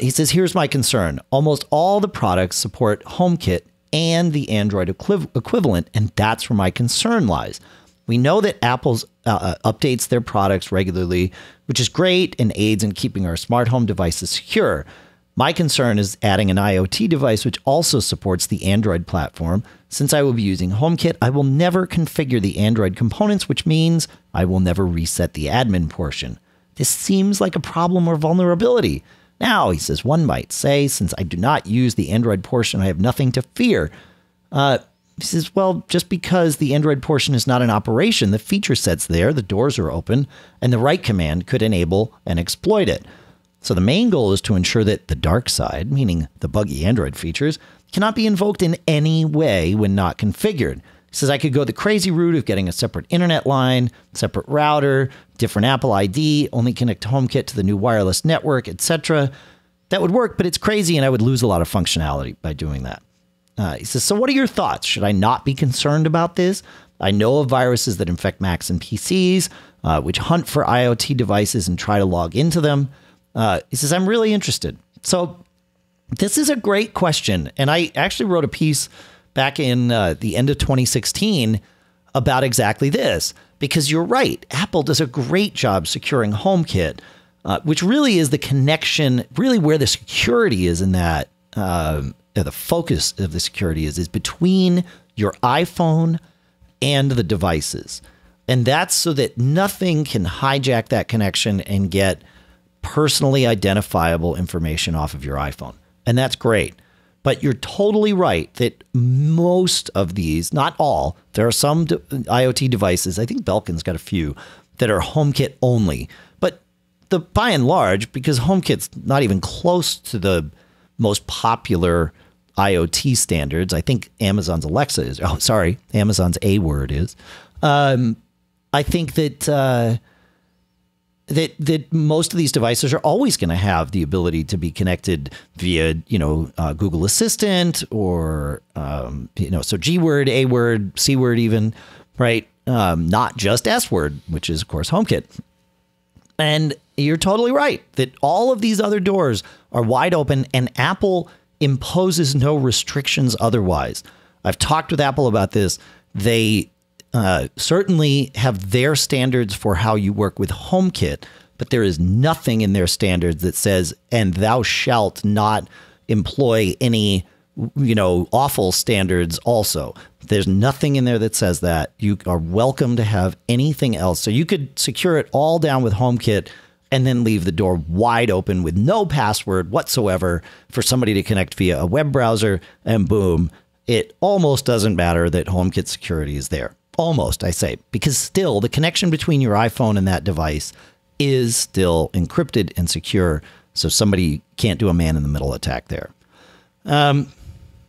He says, here's my concern. Almost all the products support HomeKit and the Android equivalent, and that's where my concern lies. We know that Apple's updates their products regularly, which is great and aids in keeping our smart home devices secure. My concern is adding an IoT device which also supports the Android platform. Since I will be using HomeKit, I will never configure the Android components, which means I will never reset the admin portion. This seems like a problem or vulnerability. Now, he says, one might say, since I do not use the Android portion, I have nothing to fear. He says, well, just because the Android portion is not in operation, the feature set's there, the doors are open, and the right command could enable and exploit it. So the main goal is to ensure that the dark side, meaning the buggy Android features, cannot be invoked in any way when not configured. He says, I could go the crazy route of getting a separate internet line, separate router, different Apple ID, only connect HomeKit to the new wireless network, etc. That would work, but it's crazy, and I would lose a lot of functionality by doing that. He says, so what are your thoughts? Should I not be concerned about this? I know of viruses that infect Macs and PCs, which hunt for IoT devices and try to log into them. He says, I'm really interested. So this is a great question. And I actually wrote a piece back in the end of 2016 about exactly this, because you're right. Apple does a great job securing HomeKit, which really is the connection, really where the security is in that. The focus of the security is between your iPhone and the devices. And that's so that nothing can hijack that connection and get personally identifiable information off of your iPhone. And that's great. But you're totally right that most of these, not all, there are some IoT devices, I think Belkin's got a few, that are HomeKit only. But by and large, because HomeKit's not even close to the most popular IoT standards. I think Amazon's Alexa is, oh, sorry, Amazon's A-word is. I think that, that most of these devices are always going to have the ability to be connected via, Google Assistant or, so G-word, A-word, C-word even, right? Not just S-word, which is, of course, HomeKit. And you're totally right that all of these other doors are wide open and Apple imposes no restrictions otherwise. I've talked with Apple about this. They certainly have their standards for how you work with HomeKit, but there is nothing in their standards that says, and thou shalt not employ any, awful standards also. There's nothing in there that says that. You are welcome to have anything else. So you could secure it all down with HomeKit and then leave the door wide open with no password whatsoever for somebody to connect via a web browser, and boom, it almost doesn't matter that HomeKit security is there. Almost, I say, because still the connection between your iPhone and that device is still encrypted and secure, so somebody can't do a man-in-the-middle attack there.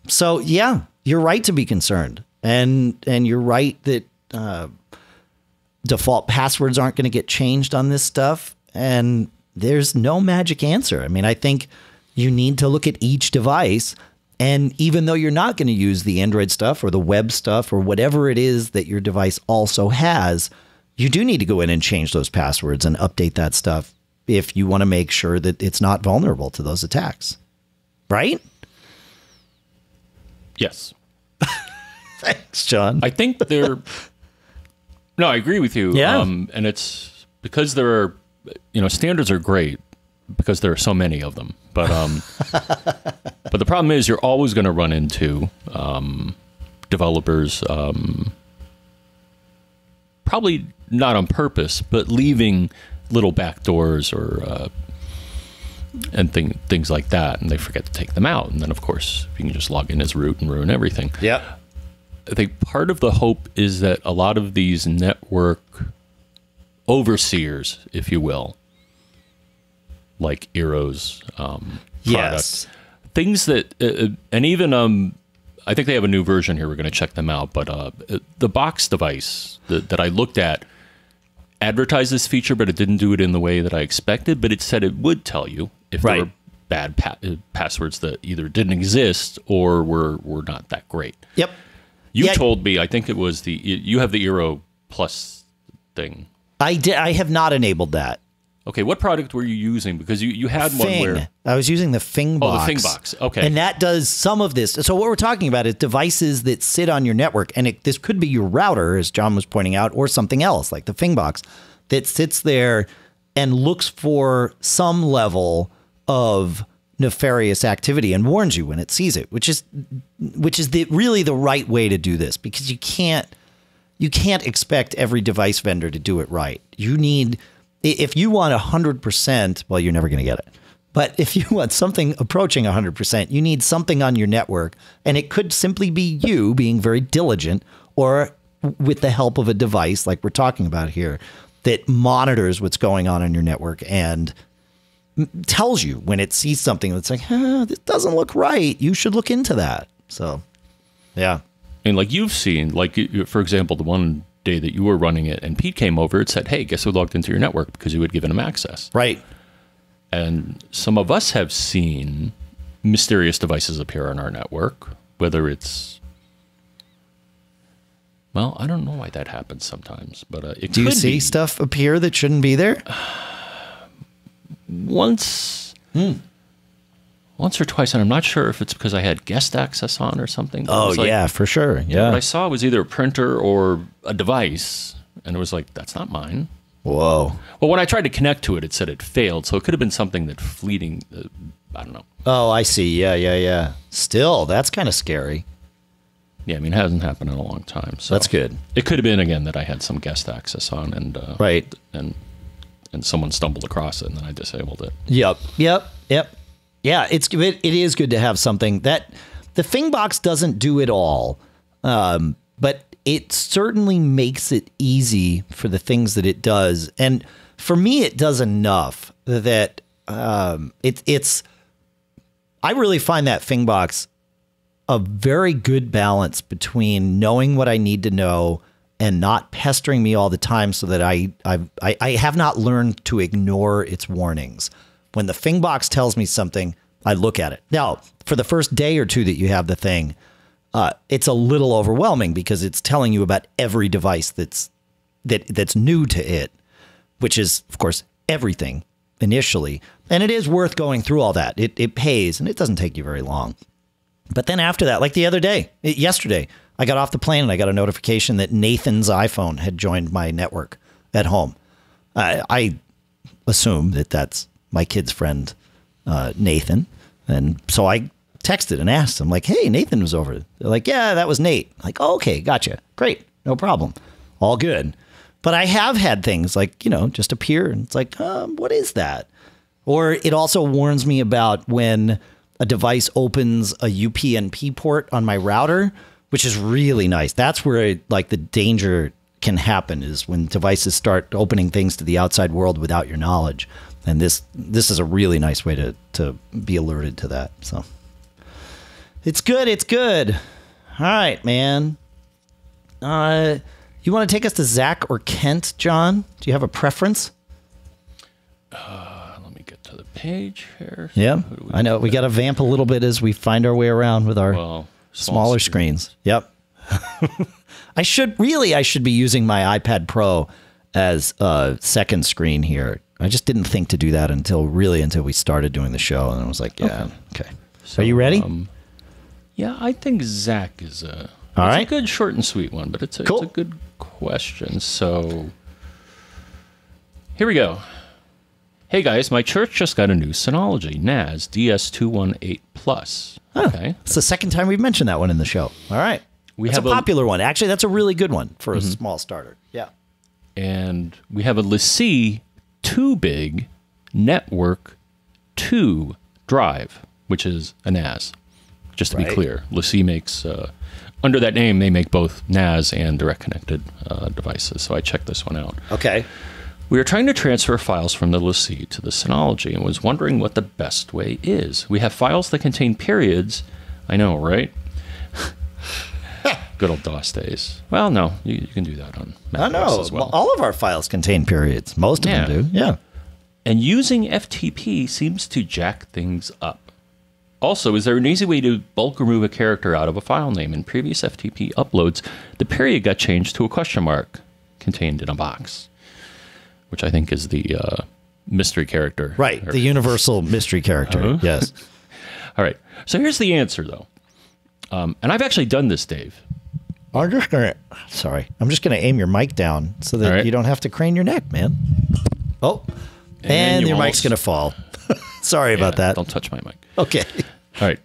So yeah, you're right to be concerned, and you're right that default passwords aren't going to get changed on this stuff, and there's no magic answer. I mean, I think you need to look at each device, and even though you're not going to use the Android stuff or the web stuff or whatever it is that your device also has, you do need to go in and change those passwords and update that stuff if you want to make sure that it's not vulnerable to those attacks, right? Yes. Thanks, John. I think they're... No, I agree with you. Yeah. And it's because there are, standards are great because there are so many of them. But but the problem is you're always going to run into developers, probably not on purpose, but leaving little back doors or... and things like that, and they forget to take them out, and then of course you can just log in as root and ruin everything. Yeah, I think part of the hope is that a lot of these network overseers, if you will, like Eero's yes, product, things that, and even I think they have a new version here. We're going to check them out, but the Box device that I looked at advertised this feature, but it didn't do it in the way that I expected. But it said it would tell you if there were bad passwords that either didn't exist or were not that great. Yep. You told me, I think it was the, you have the Eero Plus thing. I did. I have not enabled that. Okay, what product were you using? Because you had one where... I was using the FingBox. Oh, the FingBox, okay. And that does some of this. So what we're talking about is devices that sit on your network, and this could be your router, as John was pointing out, or something else, like the FingBox, that sits there and looks for some level of nefarious activity and warns you when it sees it, which is really the right way to do this, because you can't expect every device vendor to do it right. You need... If you want 100%, well, you're never going to get it. But if you want something approaching 100%, you need something on your network. And it could simply be you being very diligent, or with the help of a device like we're talking about here that monitors what's going on in your network and tells you when it sees something that's like, this doesn't look right. You should look into that. So, yeah. And like you've seen, like, for example, the one day that you were running it and Pete came over, it said, hey, guess who logged into your network, because you had given him access. Right. And some of us have seen mysterious devices appear on our network, whether it's, well, I don't know why that happens sometimes, but it Do could you see be. Stuff appear that shouldn't be there? Once or twice, and I'm not sure if it's because I had guest access on or something. Oh, like, yeah, for sure. Yeah. What I saw was either a printer or a device, and it was like, that's not mine. Whoa. Well, when I tried to connect to it, it said it failed, so it could have been something that fleeting, I don't know. Oh, I see. Yeah, yeah, yeah. Still, that's kind of scary. Yeah, I mean, it hasn't happened in a long time. So that's good. It could have been, again, that I had some guest access on, and right. And someone stumbled across it, and then I disabled it. Yep, yep, yep. Yeah, it is good to have something that the FingBox doesn't do it all, but it certainly makes it easy for the things that it does. And for me, it does enough that I really find that FingBox a very good balance between knowing what I need to know and not pestering me all the time, so that I have not learned to ignore its warnings. When the FingBox tells me something, I look at it. Now, for the first day or two that you have the thing, it's a little overwhelming because it's telling you about every device that's new to it, which is, of course, everything initially. And it is worth going through all that. It pays, and it doesn't take you very long. But then after that, like the other day, yesterday, I got off the plane and I got a notification that Nathan's iPhone had joined my network at home. I assume that that's my kid's friend, Nathan. And so I texted and asked him, like, hey, Nathan was over. They're like, yeah, that was Nate. I'm like, oh, okay, gotcha. Great. No problem. All good. But I have had things like, just appear and it's like, what is that? Or it also warns me about when a device opens a UPnP port on my router, which is really nice. That's where the danger can happen, is when devices start opening things to the outside world without your knowledge. And this is a really nice way to be alerted to that. So it's good. It's good. All right, man. You want to take us to Zach or Kent, John? Do you have a preference? Let me get to the page here. Yeah, I know. We got to vamp a little bit as we find our way around with our smaller screens. Yep. I should be using my iPad Pro as a second screen here. I just didn't think to do that until we started doing the show, and I was like, yeah, okay. So, are you ready? Yeah, I think Zach is a good short and sweet one, but it's a good question. So here we go. Hey guys, my church just got a new Synology NAS DS218 Plus. Huh. Okay, it's the second time we've mentioned that one in the show. All right, that's a popular one. Actually, that's a really good one for a small starter. Yeah, and we have a LaCie Too Big Network 2 drive, which is a NAS. Just to be clear, LaCie makes, under that name, they make both NAS and direct connected devices. So I checked this one out. Okay. We are trying to transfer files from the LaCie to the Synology and was wondering what the best way is. We have files that contain periods. I know, right? Good old DOS days. Well, no, you can do that on Mac OS as well. All of our files contain periods. Most of them do. Yeah. And using FTP seems to jack things up. Also, is there an easy way to bulk remove a character out of a file name? In previous FTP uploads, the period got changed to a question mark contained in a box, which I think is the mystery character. Right, the universal mystery character, yes. All right, so here's the answer, though. And I've actually done this, Dave. I'm just going to aim your mic down so that you don't have to crane your neck, man. Oh, and your mic's going to fall. Sorry about that. Don't touch my mic. Okay. All right.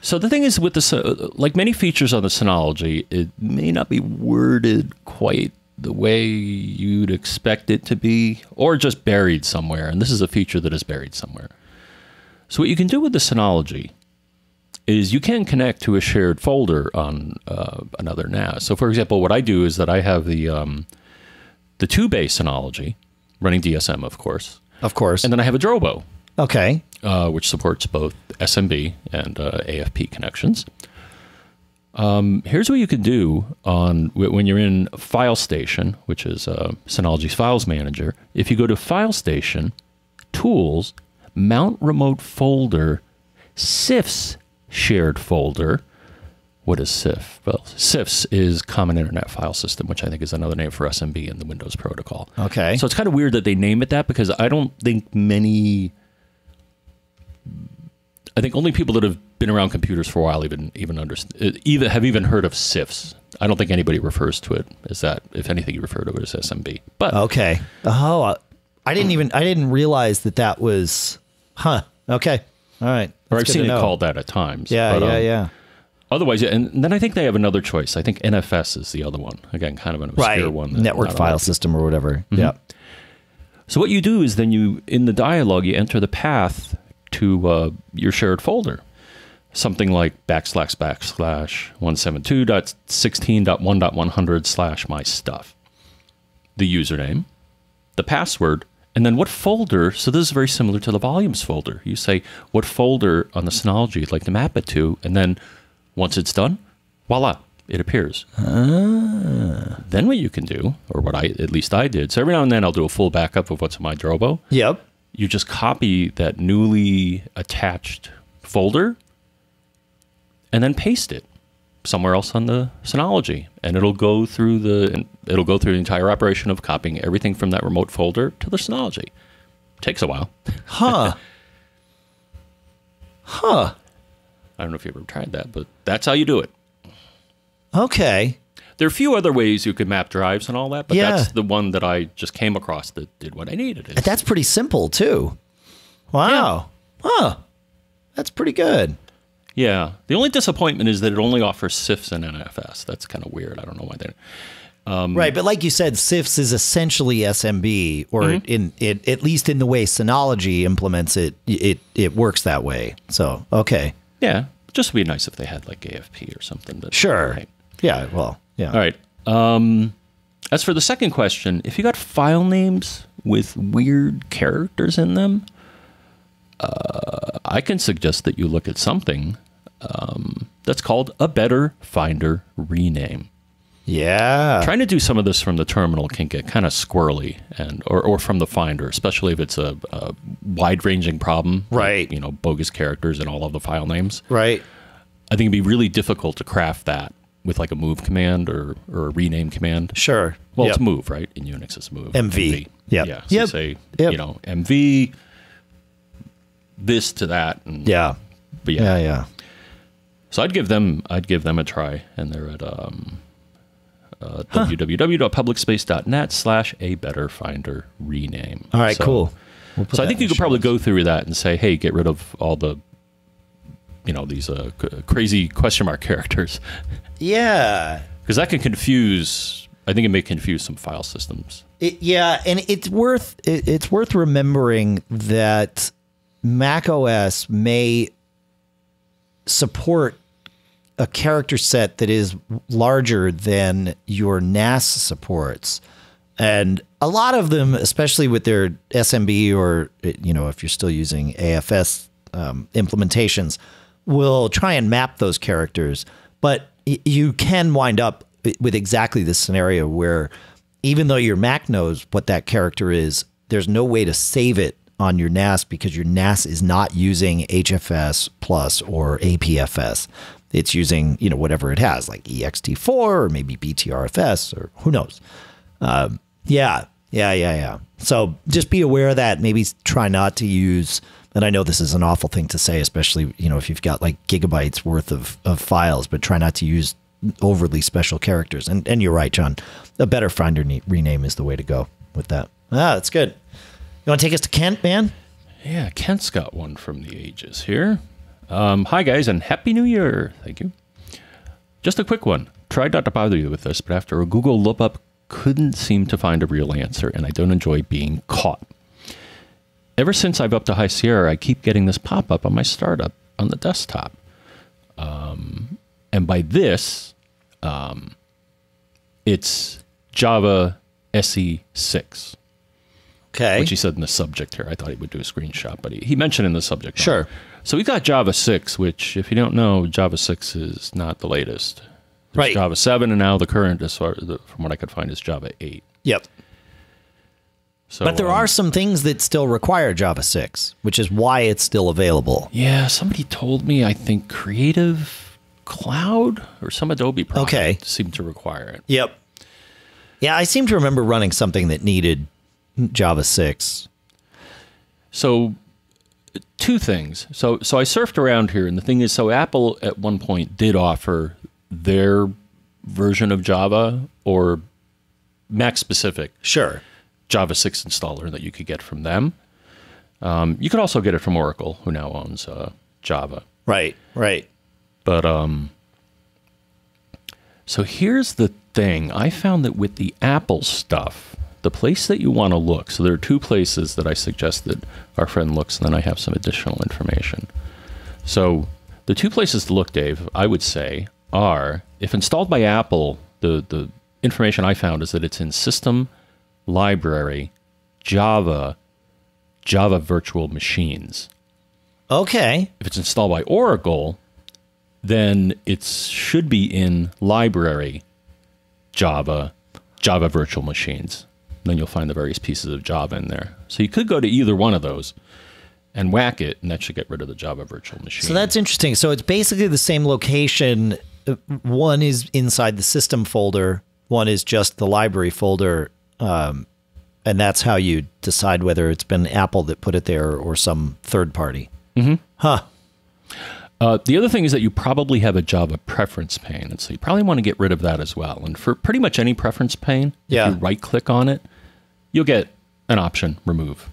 So the thing is, with the like many features on the Synology, it may not be worded quite the way you'd expect it to be, or just buried somewhere. And this is a feature that is buried somewhere. So what you can do with the Synology is you can connect to a shared folder on another NAS. So for example, what I do is that I have the two-bay Synology running DSM, of course. Of course. And then I have a Drobo. Okay. Which supports both SMB and AFP connections. Here's what you can do when you're in File Station, which is Synology's Files Manager. If you go to File Station, Tools, Mount Remote Folder, SIFS Shared Folder. What is SIF? Well, SIFS is Common Internet File System, which I think is another name for SMB in the Windows protocol. Okay. So it's kind of weird that they name it that, because I don't think many... I think only people that have been around computers for a while have even heard of SIFS. I don't think anybody refers to it as that. If anything, you refer to it as SMB. But okay. Oh, I didn't realize that that was. Huh. Okay. All right. That's or I've seen it called that at times. Yeah. But, yeah. Otherwise, and then I think they have another choice. I think NFS is the other one. Again, kind of an obscure one. Network File System or whatever. Mm-hmm. Yeah. So what you do is then you, in the dialog, you enter the path to your shared folder. Something like //172.16.1.100/mystuff. The username, the password, and then what folder. So this is very similar to the volumes folder. You say what folder on the Synology you'd like to map it to, and then once it's done, voila, it appears. Then what you can do, or what I did, so every now and then I'll do a full backup of what's in my Drobo. Yep. You just copy that newly attached folder and then paste it somewhere else on the Synology, and it'll go through the entire operation of copying everything from that remote folder to the Synology. Takes a while. Huh. Huh. I don't know if you've ever tried that, but that's how you do it. Okay. There are a few other ways you could map drives and all that, but that's the one that I just came across that did what I needed. And that's pretty simple, too. Wow. Yeah. Huh. That's pretty good. Yeah. The only disappointment is that it only offers SIFS and NFS. That's kind of weird. I don't know why they... right, but like you said, SIFS is essentially SMB, or at least in the way Synology implements it, it works that way. So, okay. Yeah, just would be nice if they had like AFP or something. But sure. Right. Yeah, well, yeah. All right. As for the second question, if you got file names with weird characters in them, I can suggest that you look at something that's called a better finder rename. Yeah. Trying to do some of this from the terminal can get kind of squirrely, and or from the Finder, especially if it's a wide-ranging problem. Right. Like, you know, bogus characters in all of the file names. Right. I think it'd be really difficult to craft that with like a move command or a rename command. Sure. Well, it's move, right? In Unix, it's move. MV. Yeah. Yeah. So you say, you know, MV, this to that. And, but yeah. So I'd give them a try, and they're at... www.publicspace.net/abetterfinderrename. All right, cool. So I think you could probably go through that and say, hey, get rid of all the, you know, these crazy question mark characters. Yeah. Because that can confuse, I think it may confuse some file systems. And it's worth remembering that Mac OS may support a character set that is larger than your NAS supports. And a lot of them, especially with their SMB or, you know, if you're still using AFS implementations, will try and map those characters. But you can wind up with exactly this scenario where even though your Mac knows what that character is, there's no way to save it on your NAS because your NAS is not using HFS plus or APFS. It's using, you know, whatever it has, like EXT4 or maybe BTRFS or who knows. So just be aware of that. Maybe try not to use, and I know this is an awful thing to say, especially, you know, if you've got like gigabytes worth of files, but try not to use overly special characters. And you're right, John, a better finder rename is the way to go with that. Ah, that's good. You want to take us to Kent, man? Yeah, Kent's got one from the ages here. Hi, guys, and Happy New Year. Thank you. Just a quick one. Tried not to bother you with this, but after a Google lookup, couldn't seem to find a real answer, and I don't enjoy being caught. Ever since I've upped to High Sierra, I keep getting this pop-up on my startup on the desktop. And by this, it's Java SE 6. Okay. Which he said in the subject here. I thought he would do a screenshot, but he mentioned in the subject. Sure. So we've got Java 6, which, if you don't know, Java 6 is not the latest. There's right. Java 7, and now the current, as far, from what I could find, is Java 8. Yep. So, but there are some things that still require Java 6, which is why it's still available. Yeah, somebody told me, I think, Creative Cloud or some Adobe product seemed to require it. Yep. Yeah, I seem to remember running something that needed Java 6. So two things. So I surfed around here, and the thing is, so Apple at one point did offer their version of Java, or Mac-specific Java 6 installer that you could get from them. You could also get it from Oracle, who now owns Java. Right, right. But so here's the thing. I found that with the Apple stuff, the place that you want to look, so there are two places that I suggest that our friend looks, and then I have some additional information. So the two places to look, Dave, I would say, are, if installed by Apple, the information I found is that it's in System, Library, Java, Java Virtual Machines. Okay. If it's installed by Oracle, then it should be in Library, Java, Java Virtual Machines. Then you'll find the various pieces of Java in there. So you could go to either one of those and whack it, and that should get rid of the Java virtual machine. So that's interesting. So it's basically the same location. One is inside the system folder. One is just the library folder. And that's how you decide whether it's been Apple that put it there or some third party. Mm-hmm. Huh. The other thing is that you probably have a Java preference pane, and so you probably want to get rid of that as well. And for pretty much any preference pane, if you right-click on it, you'll get an option, remove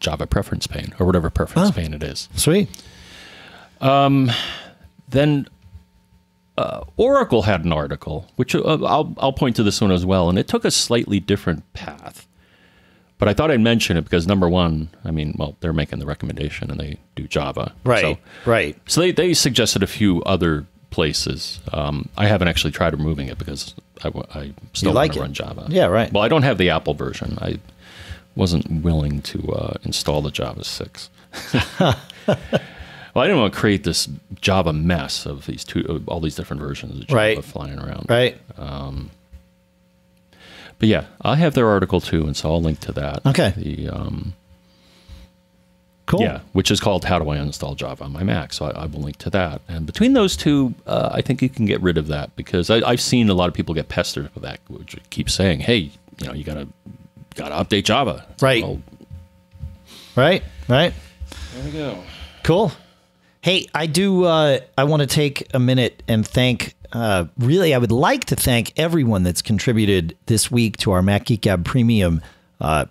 Java preference pane, or whatever preference pane it is. Sweet. Then Oracle had an article, which I'll point to this one as well, and it took a slightly different path. But I thought I'd mention it because, number one, I mean, well, they're making the recommendation and they do Java. Right, so, right. So they suggested a few other places. I haven't actually tried removing it because I still want to run Java. Yeah, right. Well, I don't have the Apple version. I wasn't willing to install the Java 6. Well, I didn't want to create this Java mess of these all these different versions of Java flying around. Right. But yeah, I have their article too, and so I'll link to that. Okay. The, cool. Yeah, which is called How Do I Uninstall Java on My Mac, so I will link to that. And between those two, I think you can get rid of that, because I've seen a lot of people get pestered with that, which keep saying, hey, you know, you gotta update Java. It's right. There we go. Cool. Hey, I want to take a minute and thank... really, I would like to thank everyone that's contributed this week to our Mac Geek Gab Premium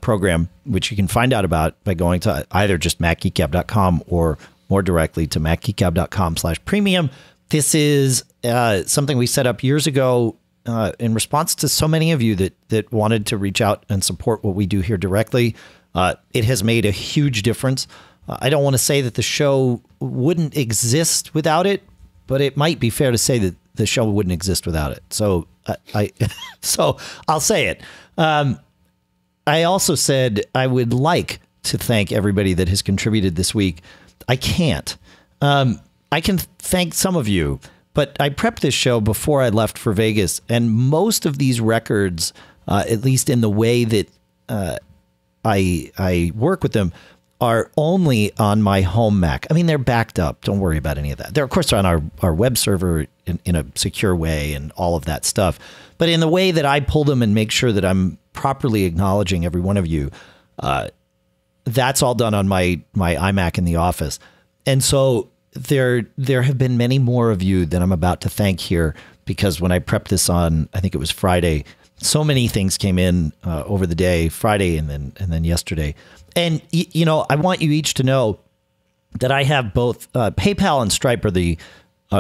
program, which you can find out about by going to either just MacGeekGab.com or more directly to MacGeekGab.com/premium. This is something we set up years ago in response to so many of you that wanted to reach out and support what we do here directly. It has made a huge difference. I don't want to say that the show wouldn't exist without it, but it might be fair to say that the show wouldn't exist without it. So so I'll say it. I also said I would like to thank everybody that has contributed this week. I can't. I can thank some of you, but I prepped this show before I left for Vegas, and most of these records, at least in the way that I work with them are only on my home Mac. I mean, they're backed up. Don't worry about any of that. They're, of course, on our web server in a secure way and all of that stuff. But in the way that I pull them and make sure that I'm properly acknowledging every one of you, that's all done on my iMac in the office. And so there have been many more of you than I'm about to thank here, because when I prepped this on, I think it was Friday, so many things came in over the day, Friday and then yesterday. And, you know, I want you each to know that I have both PayPal and Stripe are the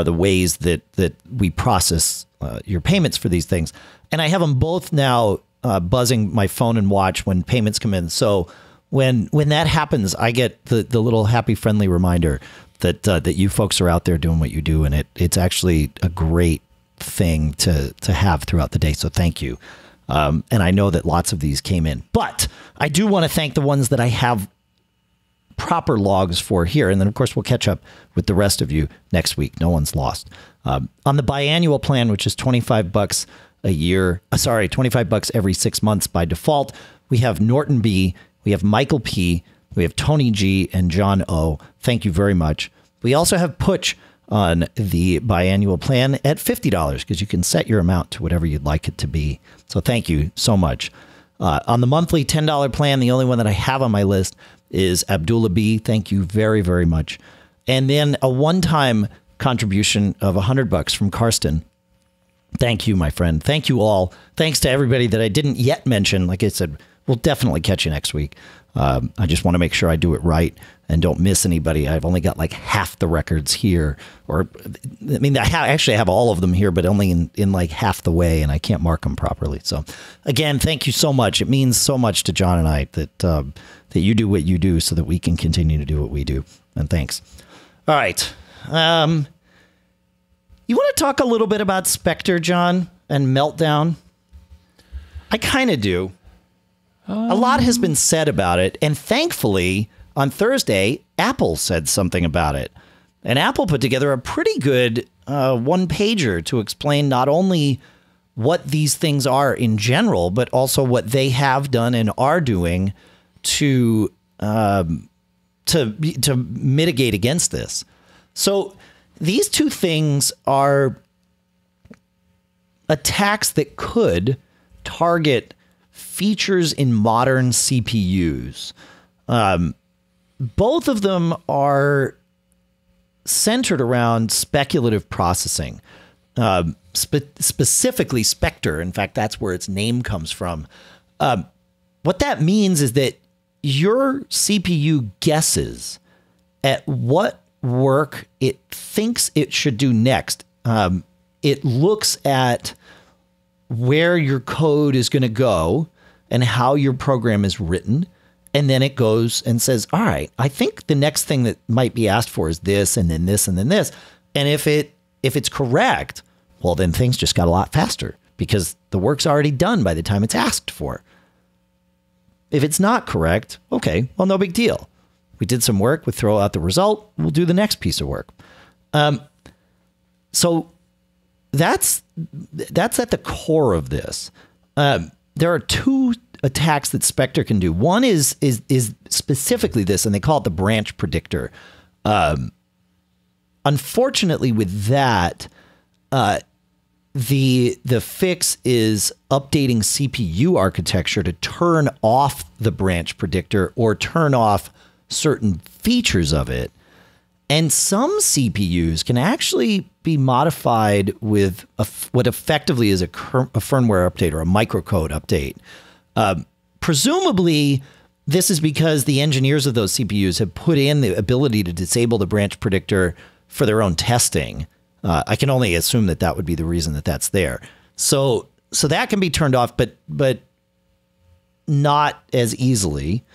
ways that we process your payments for these things. And I have them both now buzzing my phone and watch when payments come in. So when that happens, I get the little happy, friendly reminder that you folks are out there doing what you do. And it's actually a great thing to have throughout the day. So thank you. And I know that lots of these came in, but I do want to thank the ones that I have proper logs for here. And then, of course, we'll catch up with the rest of you next week. No one's lost. On the biannual plan, which is $25 a year, sorry, $25 every 6 months by default, we have Norton B, we have Michael P, we have Tony G, and John O. Thank you very much. We also have Putch on the biannual plan at $50, because you can set your amount to whatever you'd like it to be. So thank you so much. On the monthly $10 plan, the only one that I have on my list is Abdullah B. Thank you very, very much. And then a one-time contribution of $100 from Karsten. Thank you, my friend. Thank you all. Thanks to everybody that I didn't yet mention. Like I said, we'll definitely catch you next week. I just want to make sure I do it right and don't miss anybody. I've only got like half the records here, or I mean, I actually have all of them here, but only in like half the way, and I can't mark them properly. So again, thank you so much. It means so much to John and I that you do what you do so that we can continue to do what we do. And thanks. All right. You want to talk a little bit about Spectre, John, and Meltdown? I kind of do. A lot has been said about it, and thankfully, on Thursday, Apple said something about it. And Apple put together a pretty good one-pager to explain not only what these things are in general, but also what they have done and are doing to mitigate against this. So these two things are attacks that could target features in modern CPUs. Both of them are centered around speculative processing, specifically Spectre. In fact, that's where its name comes from. What that means is that your CPU guesses at what work it thinks it should do next. It looks at where your code is going to go and how your program is written. And then it goes and says, all right, I think the next thing that might be asked for is this, and then this, and then this. And if it's correct, well, then things just got a lot faster because the work's already done by the time it's asked for. If it's not correct, okay, well, no big deal. We did some work. We throw out the result. We'll do the next piece of work. So that's at the core of this. There are two attacks that Spectre can do. One is specifically this, and they call it the branch predictor. Unfortunately, with that, the fix is updating CPU architecture to turn off the branch predictor or turn off certain features of it. And some CPUs can actually be modified with what effectively is a firmware update or a microcode update. Presumably, this is because the engineers of those CPUs have put in the ability to disable the branch predictor for their own testing. I can only assume that that would be the reason that that's there. So that can be turned off, but not as easily.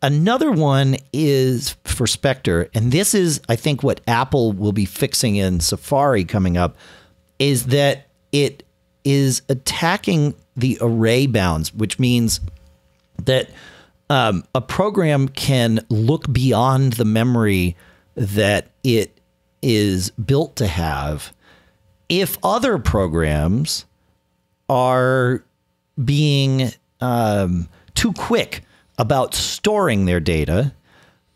Another one is for Spectre, and this is, I think, what Apple will be fixing in Safari coming up, is that it is attacking the array bounds, which means that a program can look beyond the memory that it is built to have if other programs are being too quick about storing their data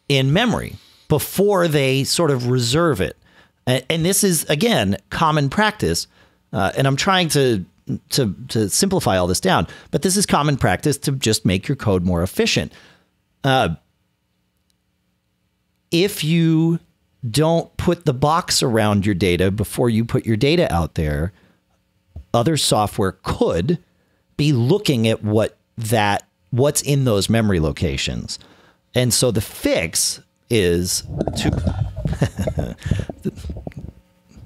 in memory before they sort of reserve it. And this is, again, common practice. And I'm trying to simplify all this down, but this is common practice to just make your code more efficient. If you don't put the box around your data before you put your data out there, other software could be looking at what's in those memory locations. And so the fix is to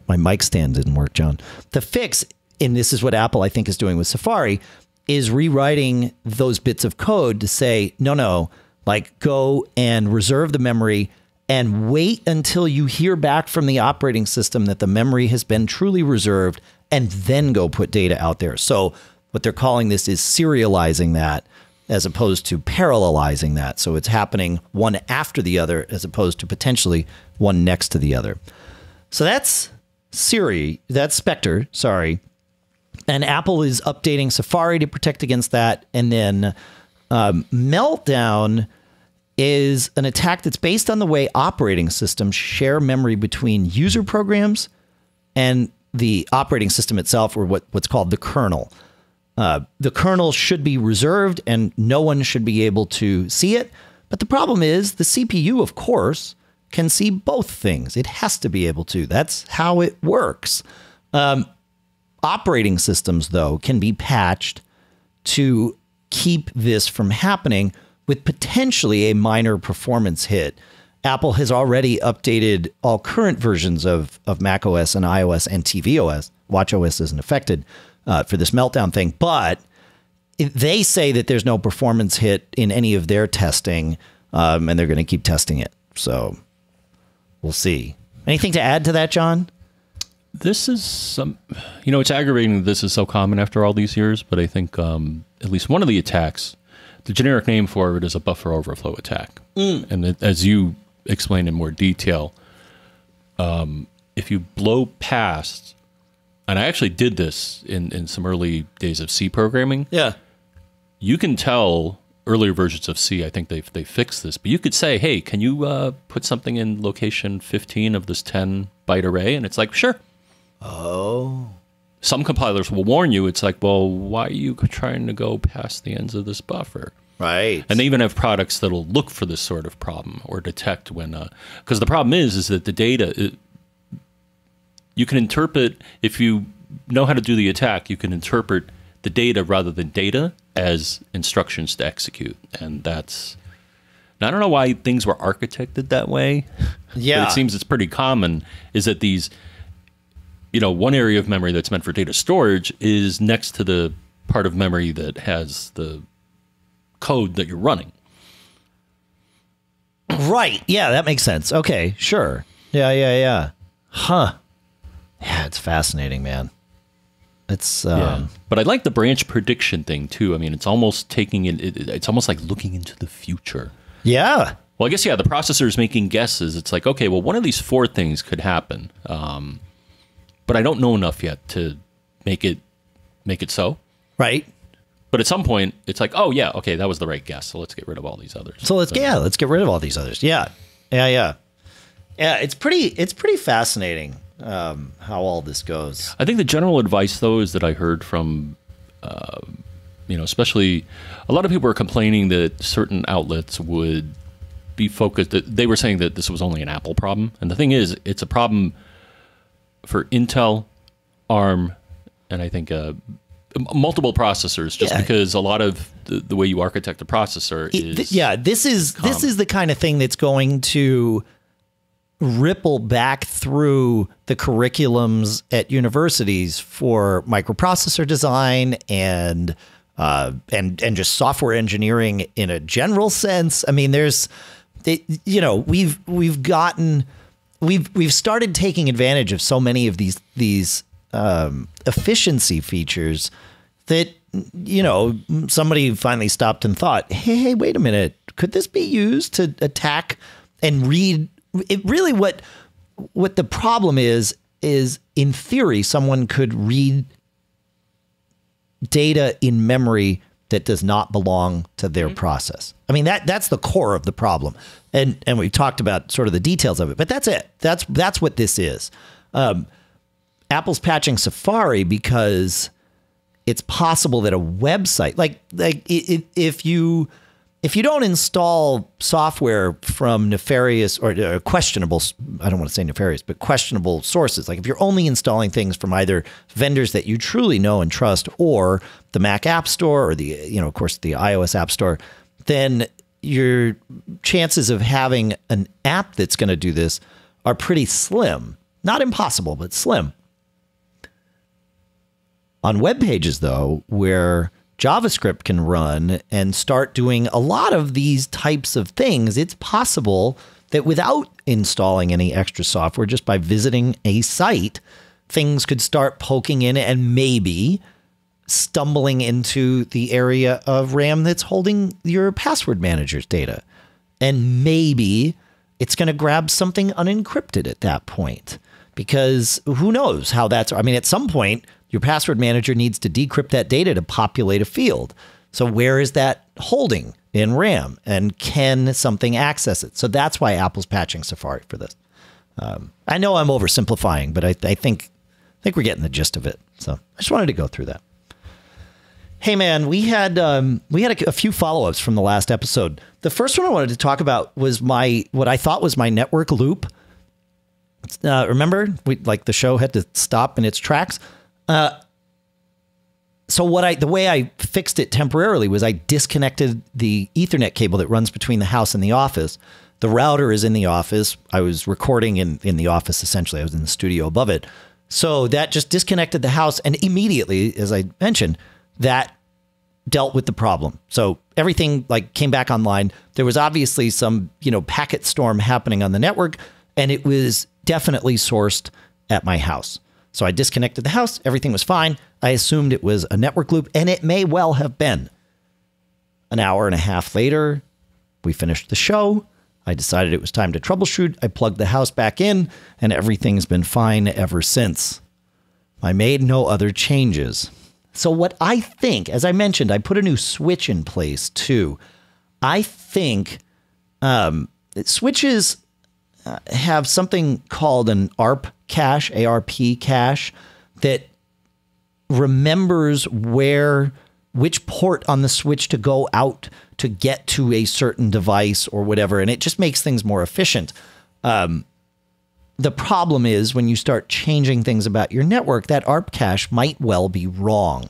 my mic stand didn't work, John. The fix, and this is what Apple I think is doing with Safari, is rewriting those bits of code to say, no, like go and reserve the memory and wait until you hear back from the operating system that the memory has been truly reserved, and then go put data out there. So what they're calling this is serializing that as opposed to parallelizing that. So it's happening one after the other as opposed to potentially one next to the other. So that's Spectre, sorry. And Apple is updating Safari to protect against that. And then Meltdown is an attack that's based on the way operating systems share memory between user programs and the operating system itself, or what's called the kernel. The kernel should be reserved and no one should be able to see it. But the problem is the CPU, of course, can see both things. It has to be able to. That's how it works. Operating systems, though, can be patched to keep this from happening with potentially a minor performance hit. Apple has already updated all current versions of macOS and iOS and tvOS. watchOS isn't affected for this Meltdown thing, but they say that there's no performance hit in any of their testing, and they're going to keep testing it. So we'll see. Anything to add to that, John? This is some, you know, it's aggravating that this is so common after all these years, but I think at least one of the attacks, the generic name for it is a buffer overflow attack. And it, as you explained in more detail, if you blow past, and I actually did this in some early days of C programming. Yeah. You can tell earlier versions of C, I think they fixed this, but you could say, hey, can you put something in location 15 of this 10-byte array? And it's like, sure. Oh. Some compilers will warn you. It's like, well, why are you trying to go past the ends of this buffer? Right. And they even have products that'll look for this sort of problem or detect when, because the problem is that the data, you can interpret, if you know how to do the attack, you can interpret the data rather than data as instructions to execute. And that's, I don't know why things were architected that way. Yeah. But it seems it's pretty common is that these, you know, one area of memory that's meant for data storage is next to the part of memory that has the code that you're running. Right. Yeah, that makes sense. Okay, sure. Yeah. Huh. Yeah, it's fascinating, man. It's but I like the branch prediction thing too. I mean, it's almost taking it's almost like looking into the future. Yeah. Well, I guess the processor is making guesses. It's like, okay, well, one of these four things could happen. But I don't know enough yet to make it so. Right. But at some point, it's like, oh, yeah, okay, that was the right guess. So let's get rid of all these others. So let's get rid of all these others. Yeah, it's pretty fascinating how all this goes. I think the general advice, though, is that I heard from, you know, especially a lot of people are complaining that certain outlets would be focused. They were saying that this was only an Apple problem. And the thing is, it's a problem for Intel, ARM, and I think multiple processors, just because a lot of the way you architect a processor is common. This is the kind of thing that's going to ripple back through the curriculums at universities for microprocessor design and just software engineering in a general sense. I mean, we've started taking advantage of so many of these efficiency features that, you know, somebody finally stopped and thought, hey, wait a minute, could this be used to attack and read? It really, what the problem is in theory, someone could read data in memory that does not belong to their process. I mean, that's the core of the problem. And we've talked about sort of the details of it, but that's it. That's what this is. Apple's patching Safari because it's possible that a website, if you don't install software from nefarious or questionable, I don't want to say nefarious, but questionable sources, like if you're only installing things from either vendors that you truly know and trust or the Mac App Store or the, of course, the iOS App Store, then your chances of having an app that's going to do this are pretty slim. Not impossible, but slim. On web pages, though, where JavaScript can run and start doing a lot of these types of things, it's possible that without installing any extra software, just by visiting a site, things could start poking in and maybe stumbling into the area of RAM that's holding your password manager's data. And maybe it's going to grab something unencrypted at that point, because who knows how that's, I mean, at some point, your password manager needs to decrypt that data to populate a field. So where is that holding in RAM, and can something access it? So that's why Apple's patching Safari for this. I know I'm oversimplifying, but I think we're getting the gist of it. So I just wanted to go through that. Hey man, we had a few follow-ups from the last episode. The first one I wanted to talk about was what I thought was my network loop. Remember, the show had to stop in its tracks. So the way I fixed it temporarily was I disconnected the Ethernet cable that runs between the house and the office. The router is in the office. I was recording in the office, essentially. I was in the studio above it. So that just disconnected the house, and immediately, as I mentioned, that dealt with the problem. So everything came back online. There was obviously some, packet storm happening on the network, and it was definitely sourced at my house. So I disconnected the house. Everything was fine. I assumed it was a network loop, and it may well have been. An hour and a half later, we finished the show. I decided it was time to troubleshoot. I plugged the house back in, and everything's been fine ever since. I made no other changes. So what I think, as I mentioned, I put a new switch in place too. I think switches have something called an ARP cache, ARP cache, that remembers which port on the switch to go out to get to a certain device or whatever, and it just makes things more efficient. The problem is when you start changing things about your network, that ARP cache might well be wrong.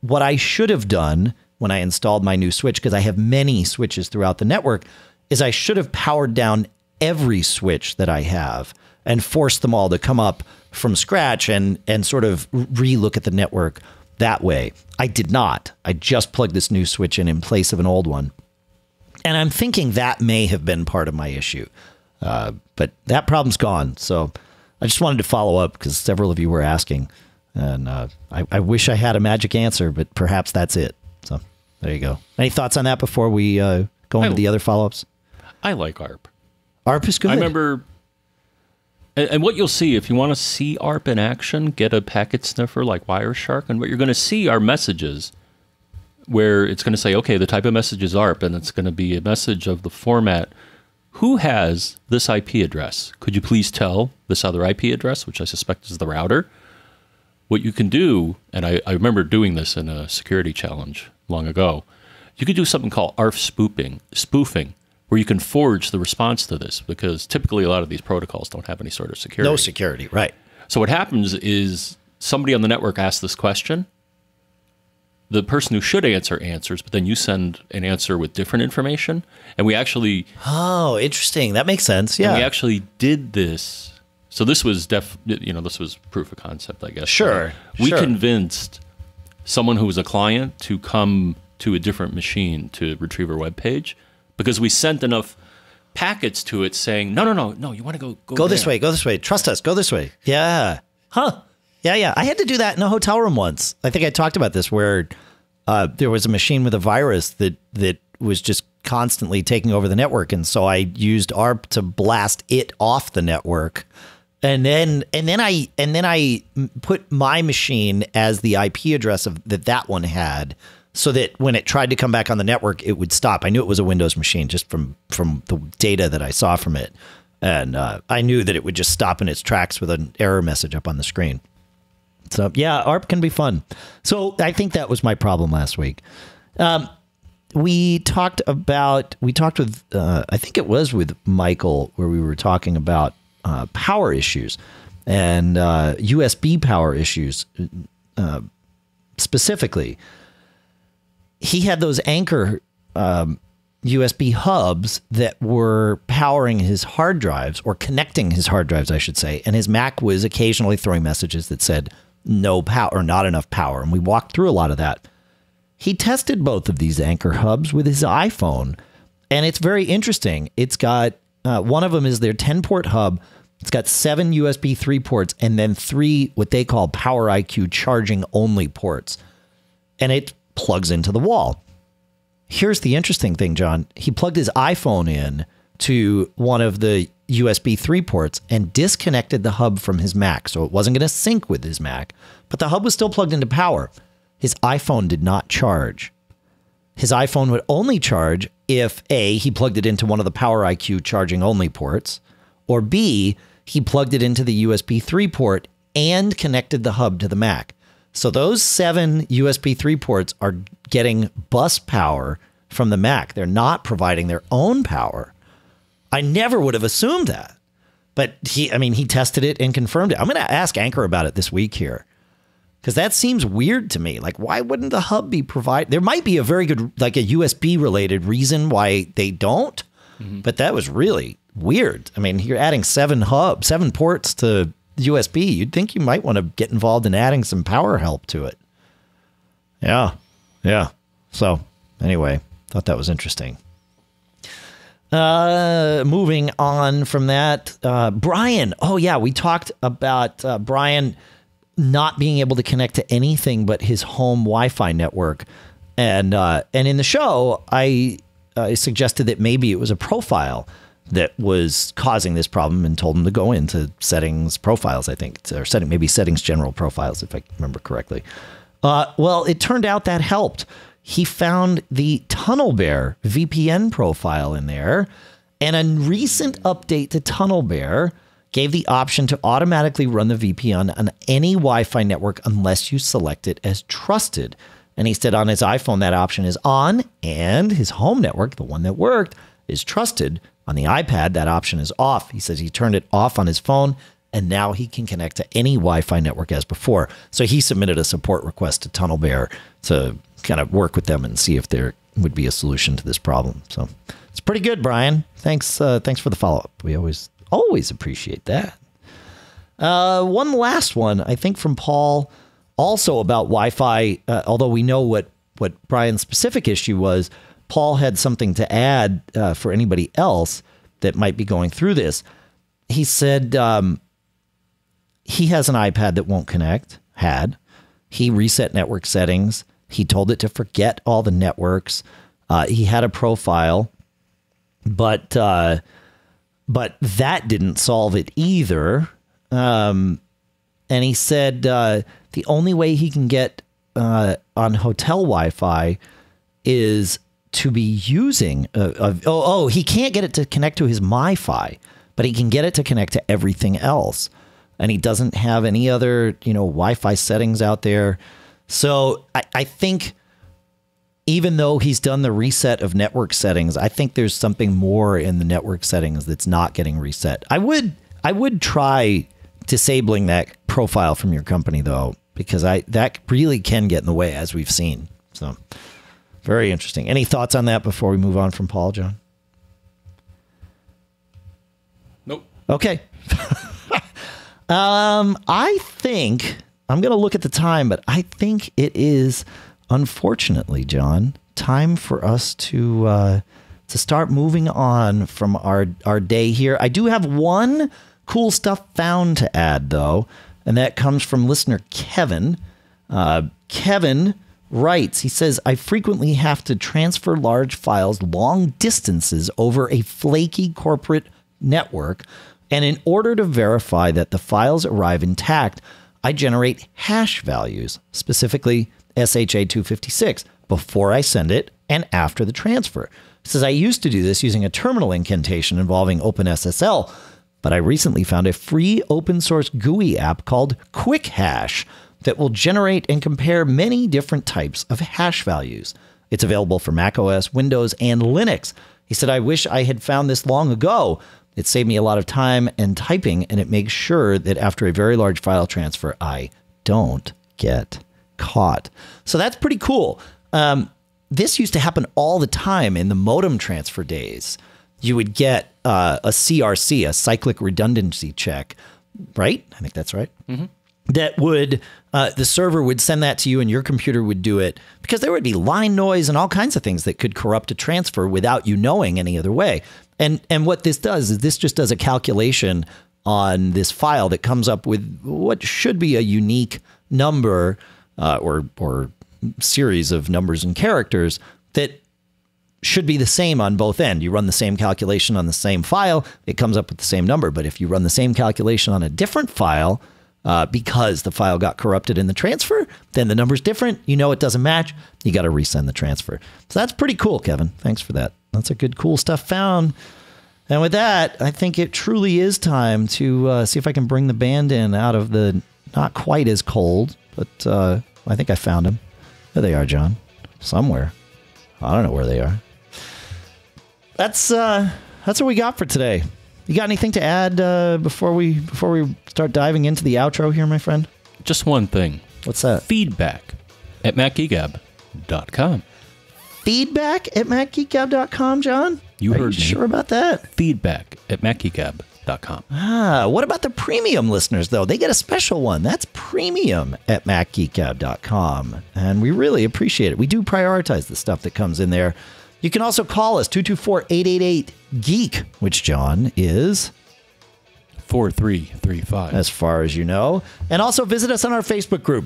What I should have done when I installed my new switch, because I have many switches throughout the network, is I should have powered down every switch that I have and forced them all to come up from scratch and sort of relook at the network that way. I did not. I just plugged this new switch in place of an old one. And I'm thinking that may have been part of my issue. But that problem's gone. So I just wanted to follow up because several of you were asking, and I wish I had a magic answer, but perhaps that's it. So there you go. Any thoughts on that before we go into the other follow-ups? I like ARP. ARP is good. I remember, and what you'll see, if you want to see ARP in action, get a packet sniffer like Wireshark, and what you're going to see are messages where it's going to say, okay, the type of message is ARP, and it's going to be a message of the format. Who has this IP address? Could you please tell this other IP address, which I suspect is the router? What you can do, and I remember doing this in a security challenge long ago, you could do something called ARF spoofing, where you can forge the response to this, because typically a lot of these protocols don't have any sort of security. No security, right. So what happens is somebody on the network asks this question. The person who should answer answers, but then you send an answer with different information. And we actually... Oh, interesting. That makes sense. Yeah. And we actually did this. So this was this was proof of concept, I guess. Sure. We convinced someone who was a client to come to a different machine to retrieve our web page, because we sent enough packets to it saying, no, you want to go this way, go this way. Trust us, go this way. Yeah. Huh. Yeah. I had to do that in a hotel room once. I think I talked about this, where there was a machine with a virus that was just constantly taking over the network. And so I used ARP to blast it off the network. And then I put my machine as the IP address that one had. so that when it tried to come back on the network, it would stop. I knew it was a Windows machine just from the data that I saw from it. And I knew that it would just stop in its tracks with an error message up on the screen. So yeah, ARP can be fun. So I think that was my problem last week. We talked with, I think it was with Michael, where we were talking about power issues and USB power issues specifically. He had those anchor USB hubs that were powering his hard drives, or connecting his hard drives, I should say. And his Mac was occasionally throwing messages that said no power or not enough power. And we walked through a lot of that. He tested both of these anchor hubs with his iPhone, and it's very interesting. It's got one of them is their 10-port hub. It's got 7 USB 3 ports and then 3 what they call Power IQ charging only ports. And it plugs into the wall. Here's the interesting thing, John. He plugged his iPhone in to one of the USB 3 ports and disconnected the hub from his Mac. So it wasn't going to sync with his Mac, but the hub was still plugged into power. His iPhone did not charge. His iPhone would only charge if A, he plugged it into one of the Power IQ charging only ports, or B, he plugged it into the USB 3 port and connected the hub to the Mac. So those 7 USB 3 ports are getting bus power from the Mac. They're not providing their own power. I never would have assumed that, but he tested it and confirmed it. I'm going to ask Anchor about it this week here, because that seems weird to me. Like, why wouldn't the hub be provided? There might be a very good, like a USB related reason why they don't, but that was really weird. I mean, you're adding 7 ports to USB. You'd think you might want to get involved in adding some power help to it. Yeah. Yeah. So anyway, thought that was interesting. Moving on from that, Brian. Oh yeah. We talked about Brian not being able to connect to anything but his home Wi-Fi network. And in the show, I suggested that maybe it was a profile that was causing this problem, and told him to go into settings, profiles, I think, or maybe settings, general, profiles, if I remember correctly. Well, it turned out that helped. He found the TunnelBear VPN profile in there, and a recent update to TunnelBear gave the option to automatically run the VPN on any Wi-Fi network unless you select it as trusted. And he said on his iPhone that option is on, and his home network, the one that worked, is trusted. On the iPad, that option is off. He says he turned it off on his phone, and now he can connect to any Wi-Fi network as before. So he submitted a support request to TunnelBear to kind of work with them and see if there would be a solution to this problem. So it's pretty good, Brian. Thanks. Thanks for the follow-up. We always appreciate that. One last one, I think, from Paul, also about Wi-Fi, although we know what Brian's specific issue was. Paul had something to add for anybody else that might be going through this. He said he has an iPad that won't connect. He reset network settings. He told it to forget all the networks. He had a profile, but that didn't solve it either. And he said the only way he can get on hotel Wi-Fi is to be using he can't get it to connect to his MiFi, but he can get it to connect to everything else, and he doesn't have any other Wi-Fi settings out there. So I think, even though he's done the reset of network settings, I think there's something more in the network settings that's not getting reset. I would try disabling that profile from your company, though, because that really can get in the way, as we've seen. So very interesting. Any thoughts on that before we move on from Paul, John? Nope. Okay. I think I'm going to look at the time, but I think it is, unfortunately, John, time for us to start moving on from our day here. I do have one cool stuff found to add, though, and that comes from listener Kevin. Kevin writes, he says, I frequently have to transfer large files long distances over a flaky corporate network, and in order to verify that the files arrive intact, I generate hash values, specifically SHA-256, before I send it and after the transfer. It says, I used to do this using a terminal incantation involving OpenSSL, but I recently found a free open source GUI app called QuickHash that will generate and compare many different types of hash values. It's available for macOS, Windows, and Linux. He said, I wish I had found this long ago. It saved me a lot of time and typing, and it makes sure that after a very large file transfer, I don't get caught. So that's pretty cool. This used to happen all the time in the modem transfer days. You would get a CRC, a cyclic redundancy check, right? I think that's right. Mm-hmm. That would, the server would send that to you and your computer would do it, because there would be line noise and all kinds of things that could corrupt a transfer without you knowing any other way. And what this does is this just does a calculation on this file that comes up with what should be a unique number or series of numbers and characters that should be the same on both ends. You run the same calculation on the same file, it comes up with the same number. But if you run the same calculation on a different file, because the file got corrupted in the transfer, then the number's different. You know it doesn't match. You got to resend the transfer. So that's pretty cool, Kevin. Thanks for that. That's a good, cool stuff found. And with that, I think it truly is time to see if I can bring the band in out of the not quite as cold, but I think I found them. There they are, John. Somewhere. I don't know where they are. That's what we got for today. You got anything to add before we start diving into the outro here, my friend? Just one thing. What's that? Feedback at MacGeekGab.com. Feedback at MacGeekGab.com, John? You heard me. Are you sure about that? Feedback at MacGeekGab.com. Ah, what about the premium listeners, though? They get a special one. That's premium at MacGeekGab.com. And we really appreciate it. We do prioritize the stuff that comes in there. You can also call us, 224-888-GEEK, which, John, is 4335. As far as you know. And also visit us on our Facebook group.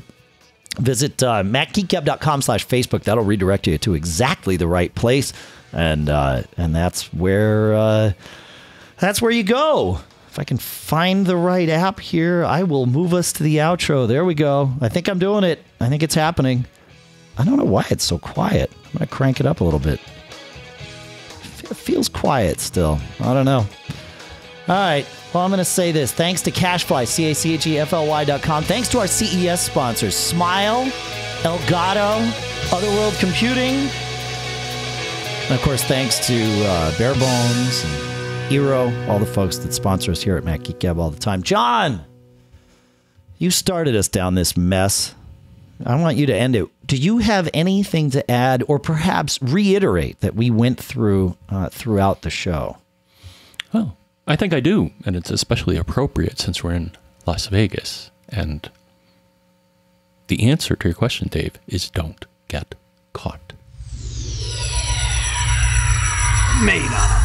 Visit MacGeekGab.com/Facebook. That'll redirect you to exactly the right place. And that's where you go. If I can find the right app here, I will move us to the outro. There we go. I think I'm doing it. I think it's happening. I don't know why it's so quiet. I'm going to crank it up a little bit. It feels quiet still. I don't know. All right. Well, I'm going to say this. Thanks to Cashfly, CACHEFLY.com. Thanks to our CES sponsors, Smile, Elgato, Otherworld Computing. And, of course, thanks to Barebones and Eero, all the folks that sponsor us here at Mac Geek Gab all the time. John, you started us down this mess. I want you to end it. Do you have anything to add or perhaps reiterate that we went through throughout the show? Well, I think I do. And it's especially appropriate since we're in Las Vegas. And the answer to your question, Dave, is don't get caught. Made up.